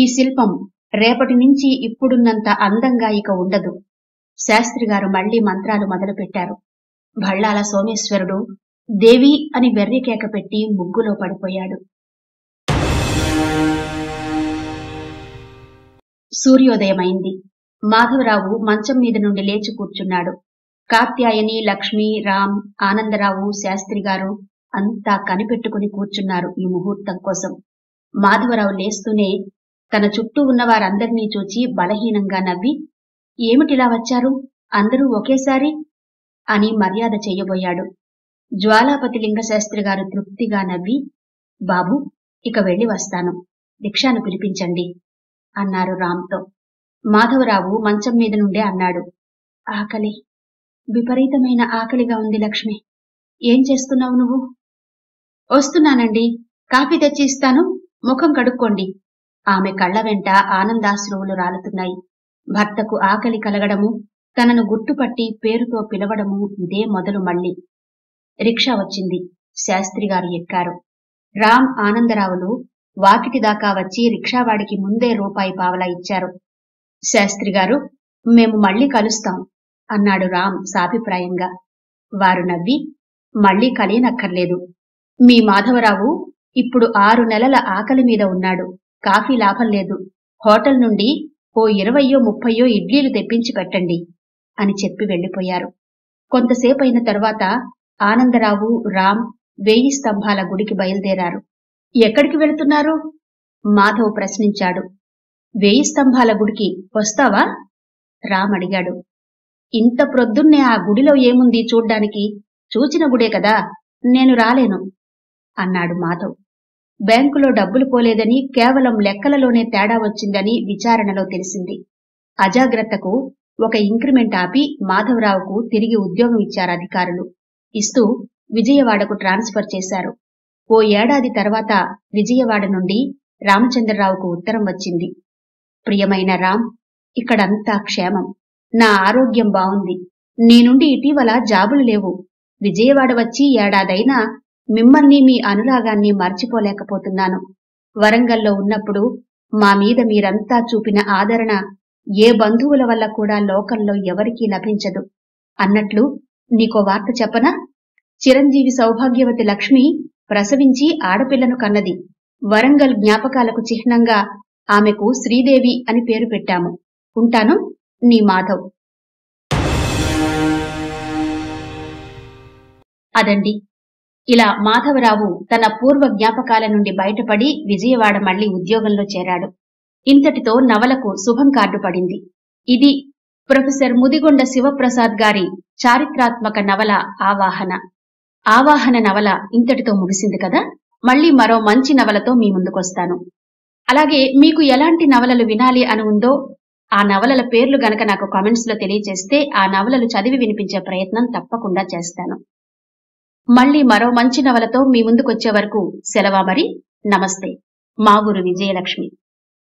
ఈ శిల్పం రేపటి నుంచి ఇప్పుడున్నంత అందంగా ఇక ఉండదు. శాస్త్రిగారు మళ్లీ మంత్రాలు మొదలుపెట్టారు. భళ్ళాల సోమేశ్వరుడు దేవి అని వెర్రికేక పెట్టి ముగ్గులో పడిపోయాడు. సూర్యోదయమైంది. మాధవరావు మంచం మీద నుండి లేచి కూర్చున్నాడు. కాత్యాయని, లక్ష్మి, రామ్, ఆనందరావు, శాస్త్రిగారు అంతా కనిపెట్టుకుని కూర్చున్నారు ఈ ముహూర్తం కోసం. మాధవరావు లేస్తూనే తన చుట్టూ ఉన్న వారందరినీ చూచి బలహీనంగా నవ్వి, ఏమిటిలా వచ్చారు అందరూ ఒకేసారి అని మర్యాద చేయబోయాడు. జ్వాలాపతి లింగశాస్త్రిగారు తృప్తిగా నవ్వి, బాబు ఇక వెళ్ళి వస్తాను, రిక్షాను పిలిపించండి అన్నారు రామ్తో. మాధవరావు మంచం మీద నుండే అన్నాడు, ఆకలి, విపరీతమైన ఆకలిగా ఉంది లక్ష్మి, ఏం చేస్తున్నావు నువ్వు? వస్తున్నానండి, కాఫీ తెచ్చి ఇస్తాను, ముఖం కడుక్కోండి. ఆమె కళ్ల వెంట ఆనందాశ్రువులు రాలుతున్నాయి. భర్తకు ఆకలి కలగడము, తనను గుట్టుపట్టి పేరుతో పిలవడము ఇదే మొదలు. మళ్లీ రిక్షా వచ్చింది. శాస్త్రిగారు ఎక్కారు. రామ్ ఆనందరావులు వాకిటి దాకా వచ్చి రిక్షావాడికి ముందే రూపాయి పావలా ఇచ్చారు. శాస్త్రిగారు, మేము మళ్లీ కలుస్తాం అన్నాడు రామ్ సాభిప్రాయంగా. వారు నవ్వి, మళ్లీ కలియనక్కర్లేదు, మీ మాధవరావు ఇప్పుడు 6 నెలల ఆకలి మీద ఉన్నాడు, కాఫీ లాభం లేదు, హోటల్ నుండి ఓ 20 30 ఇడ్లీలు తెప్పించి పెట్టండి అని చెప్పి వెళ్లిపోయారు. కొంతసేపైన తరువాత ఆనందరావు, రామ్ 1000 స్తంభాల గుడికి బయలుదేరారు. ఎక్కడికి వెళుతున్నారు? మాధవ్ ప్రశ్నించాడు. వేయి స్తంభాల గుడికి వస్తావా? రామ్ అడిగాడు. ఇంత ప్రొద్దున్నే ఆ గుడిలో ఏముంది చూడ్డానికి? చూచిన గుడే కదా, నేను రాలేను అన్నాడు మాధవ్. బ్యాంకులో డబ్బులు పోలేదని కేవలం లెక్కలలోనే తేడా వచ్చిందని విచారణలో తెలిసింది. అజాగ్రత్తకు ఒక ఇంక్రిమెంట్ ఆపి మాధవరావుకు తిరిగి ఉద్యోగం ఇచ్చారు అధికారులు. ఇస్తూ విజయవాడకు ట్రాన్స్ఫర్ చేశారు. ఓ ఏడాది తర్వాత విజయవాడ నుండి రామచంద్రరావుకు ఉత్తరం వచ్చింది. ప్రియమైన రామ్, ఇక్కడంతా క్షేమం, నా ఆరోగ్యం బావుంది, నేనుండి ఇటీవల జాబులు లేవు, విజయవాడ వచ్చి ఏడాదైనా మిమ్మల్ని మీ అనురాగాన్ని మర్చిపోలేకపోతున్నాను. వరంగల్లో ఉన్నప్పుడు మా మీద మీరంతా చూపిన ఆదరణ ఏ బంధువుల వల్ల కూడా లోకంలో ఎవరికీ లభించదు. అన్నట్లు నీకో వార్త చెప్పనా? చిరంజీవి సౌభాగ్యవతి లక్ష్మి ప్రసవించి ఆడపిల్లను కన్నది. వరంగల్ జ్ఞాపకాలకు చిహ్నంగా ఆమెకు శ్రీదేవి అని పేరు పెట్టాము. ఉంటాను, నీ మాధవ్. అదండి, ఇలా మాధవరావు తన పూర్వ జ్ఞాపకాల నుండి బయటపడి విజయవాడ మళ్లీ ఉద్యోగంలో చేరాడు. ఇంతటితో నవలకు శుభం కార్డు పడింది. ఇది ప్రొఫెసర్ ముదిగొండ శివప్రసాద్ గారి చారిత్రాత్మక నవల ఆవాహన. ఆవాహన నవల ఇంతటితో ముగిసింది కదా. మళ్లీ మరో మంచి నవలతో మీ ముందుకొస్తాను. అలాగే మీకు ఎలాంటి నవలలు వినాలి అని ఉందో ఆ నవలల పేర్లు గనక నాకు కామెంట్స్ లో తెలియజేస్తే ఆ నవలలు చదివి వినిపించే ప్రయత్నం తప్పకుండా చేస్తాను. మళ్లీ మరో మంచి నవలతో మీ ముందుకొచ్చే వరకు సెలవా. మరి నమస్తే. మా ఊరు విజయలక్ష్మి.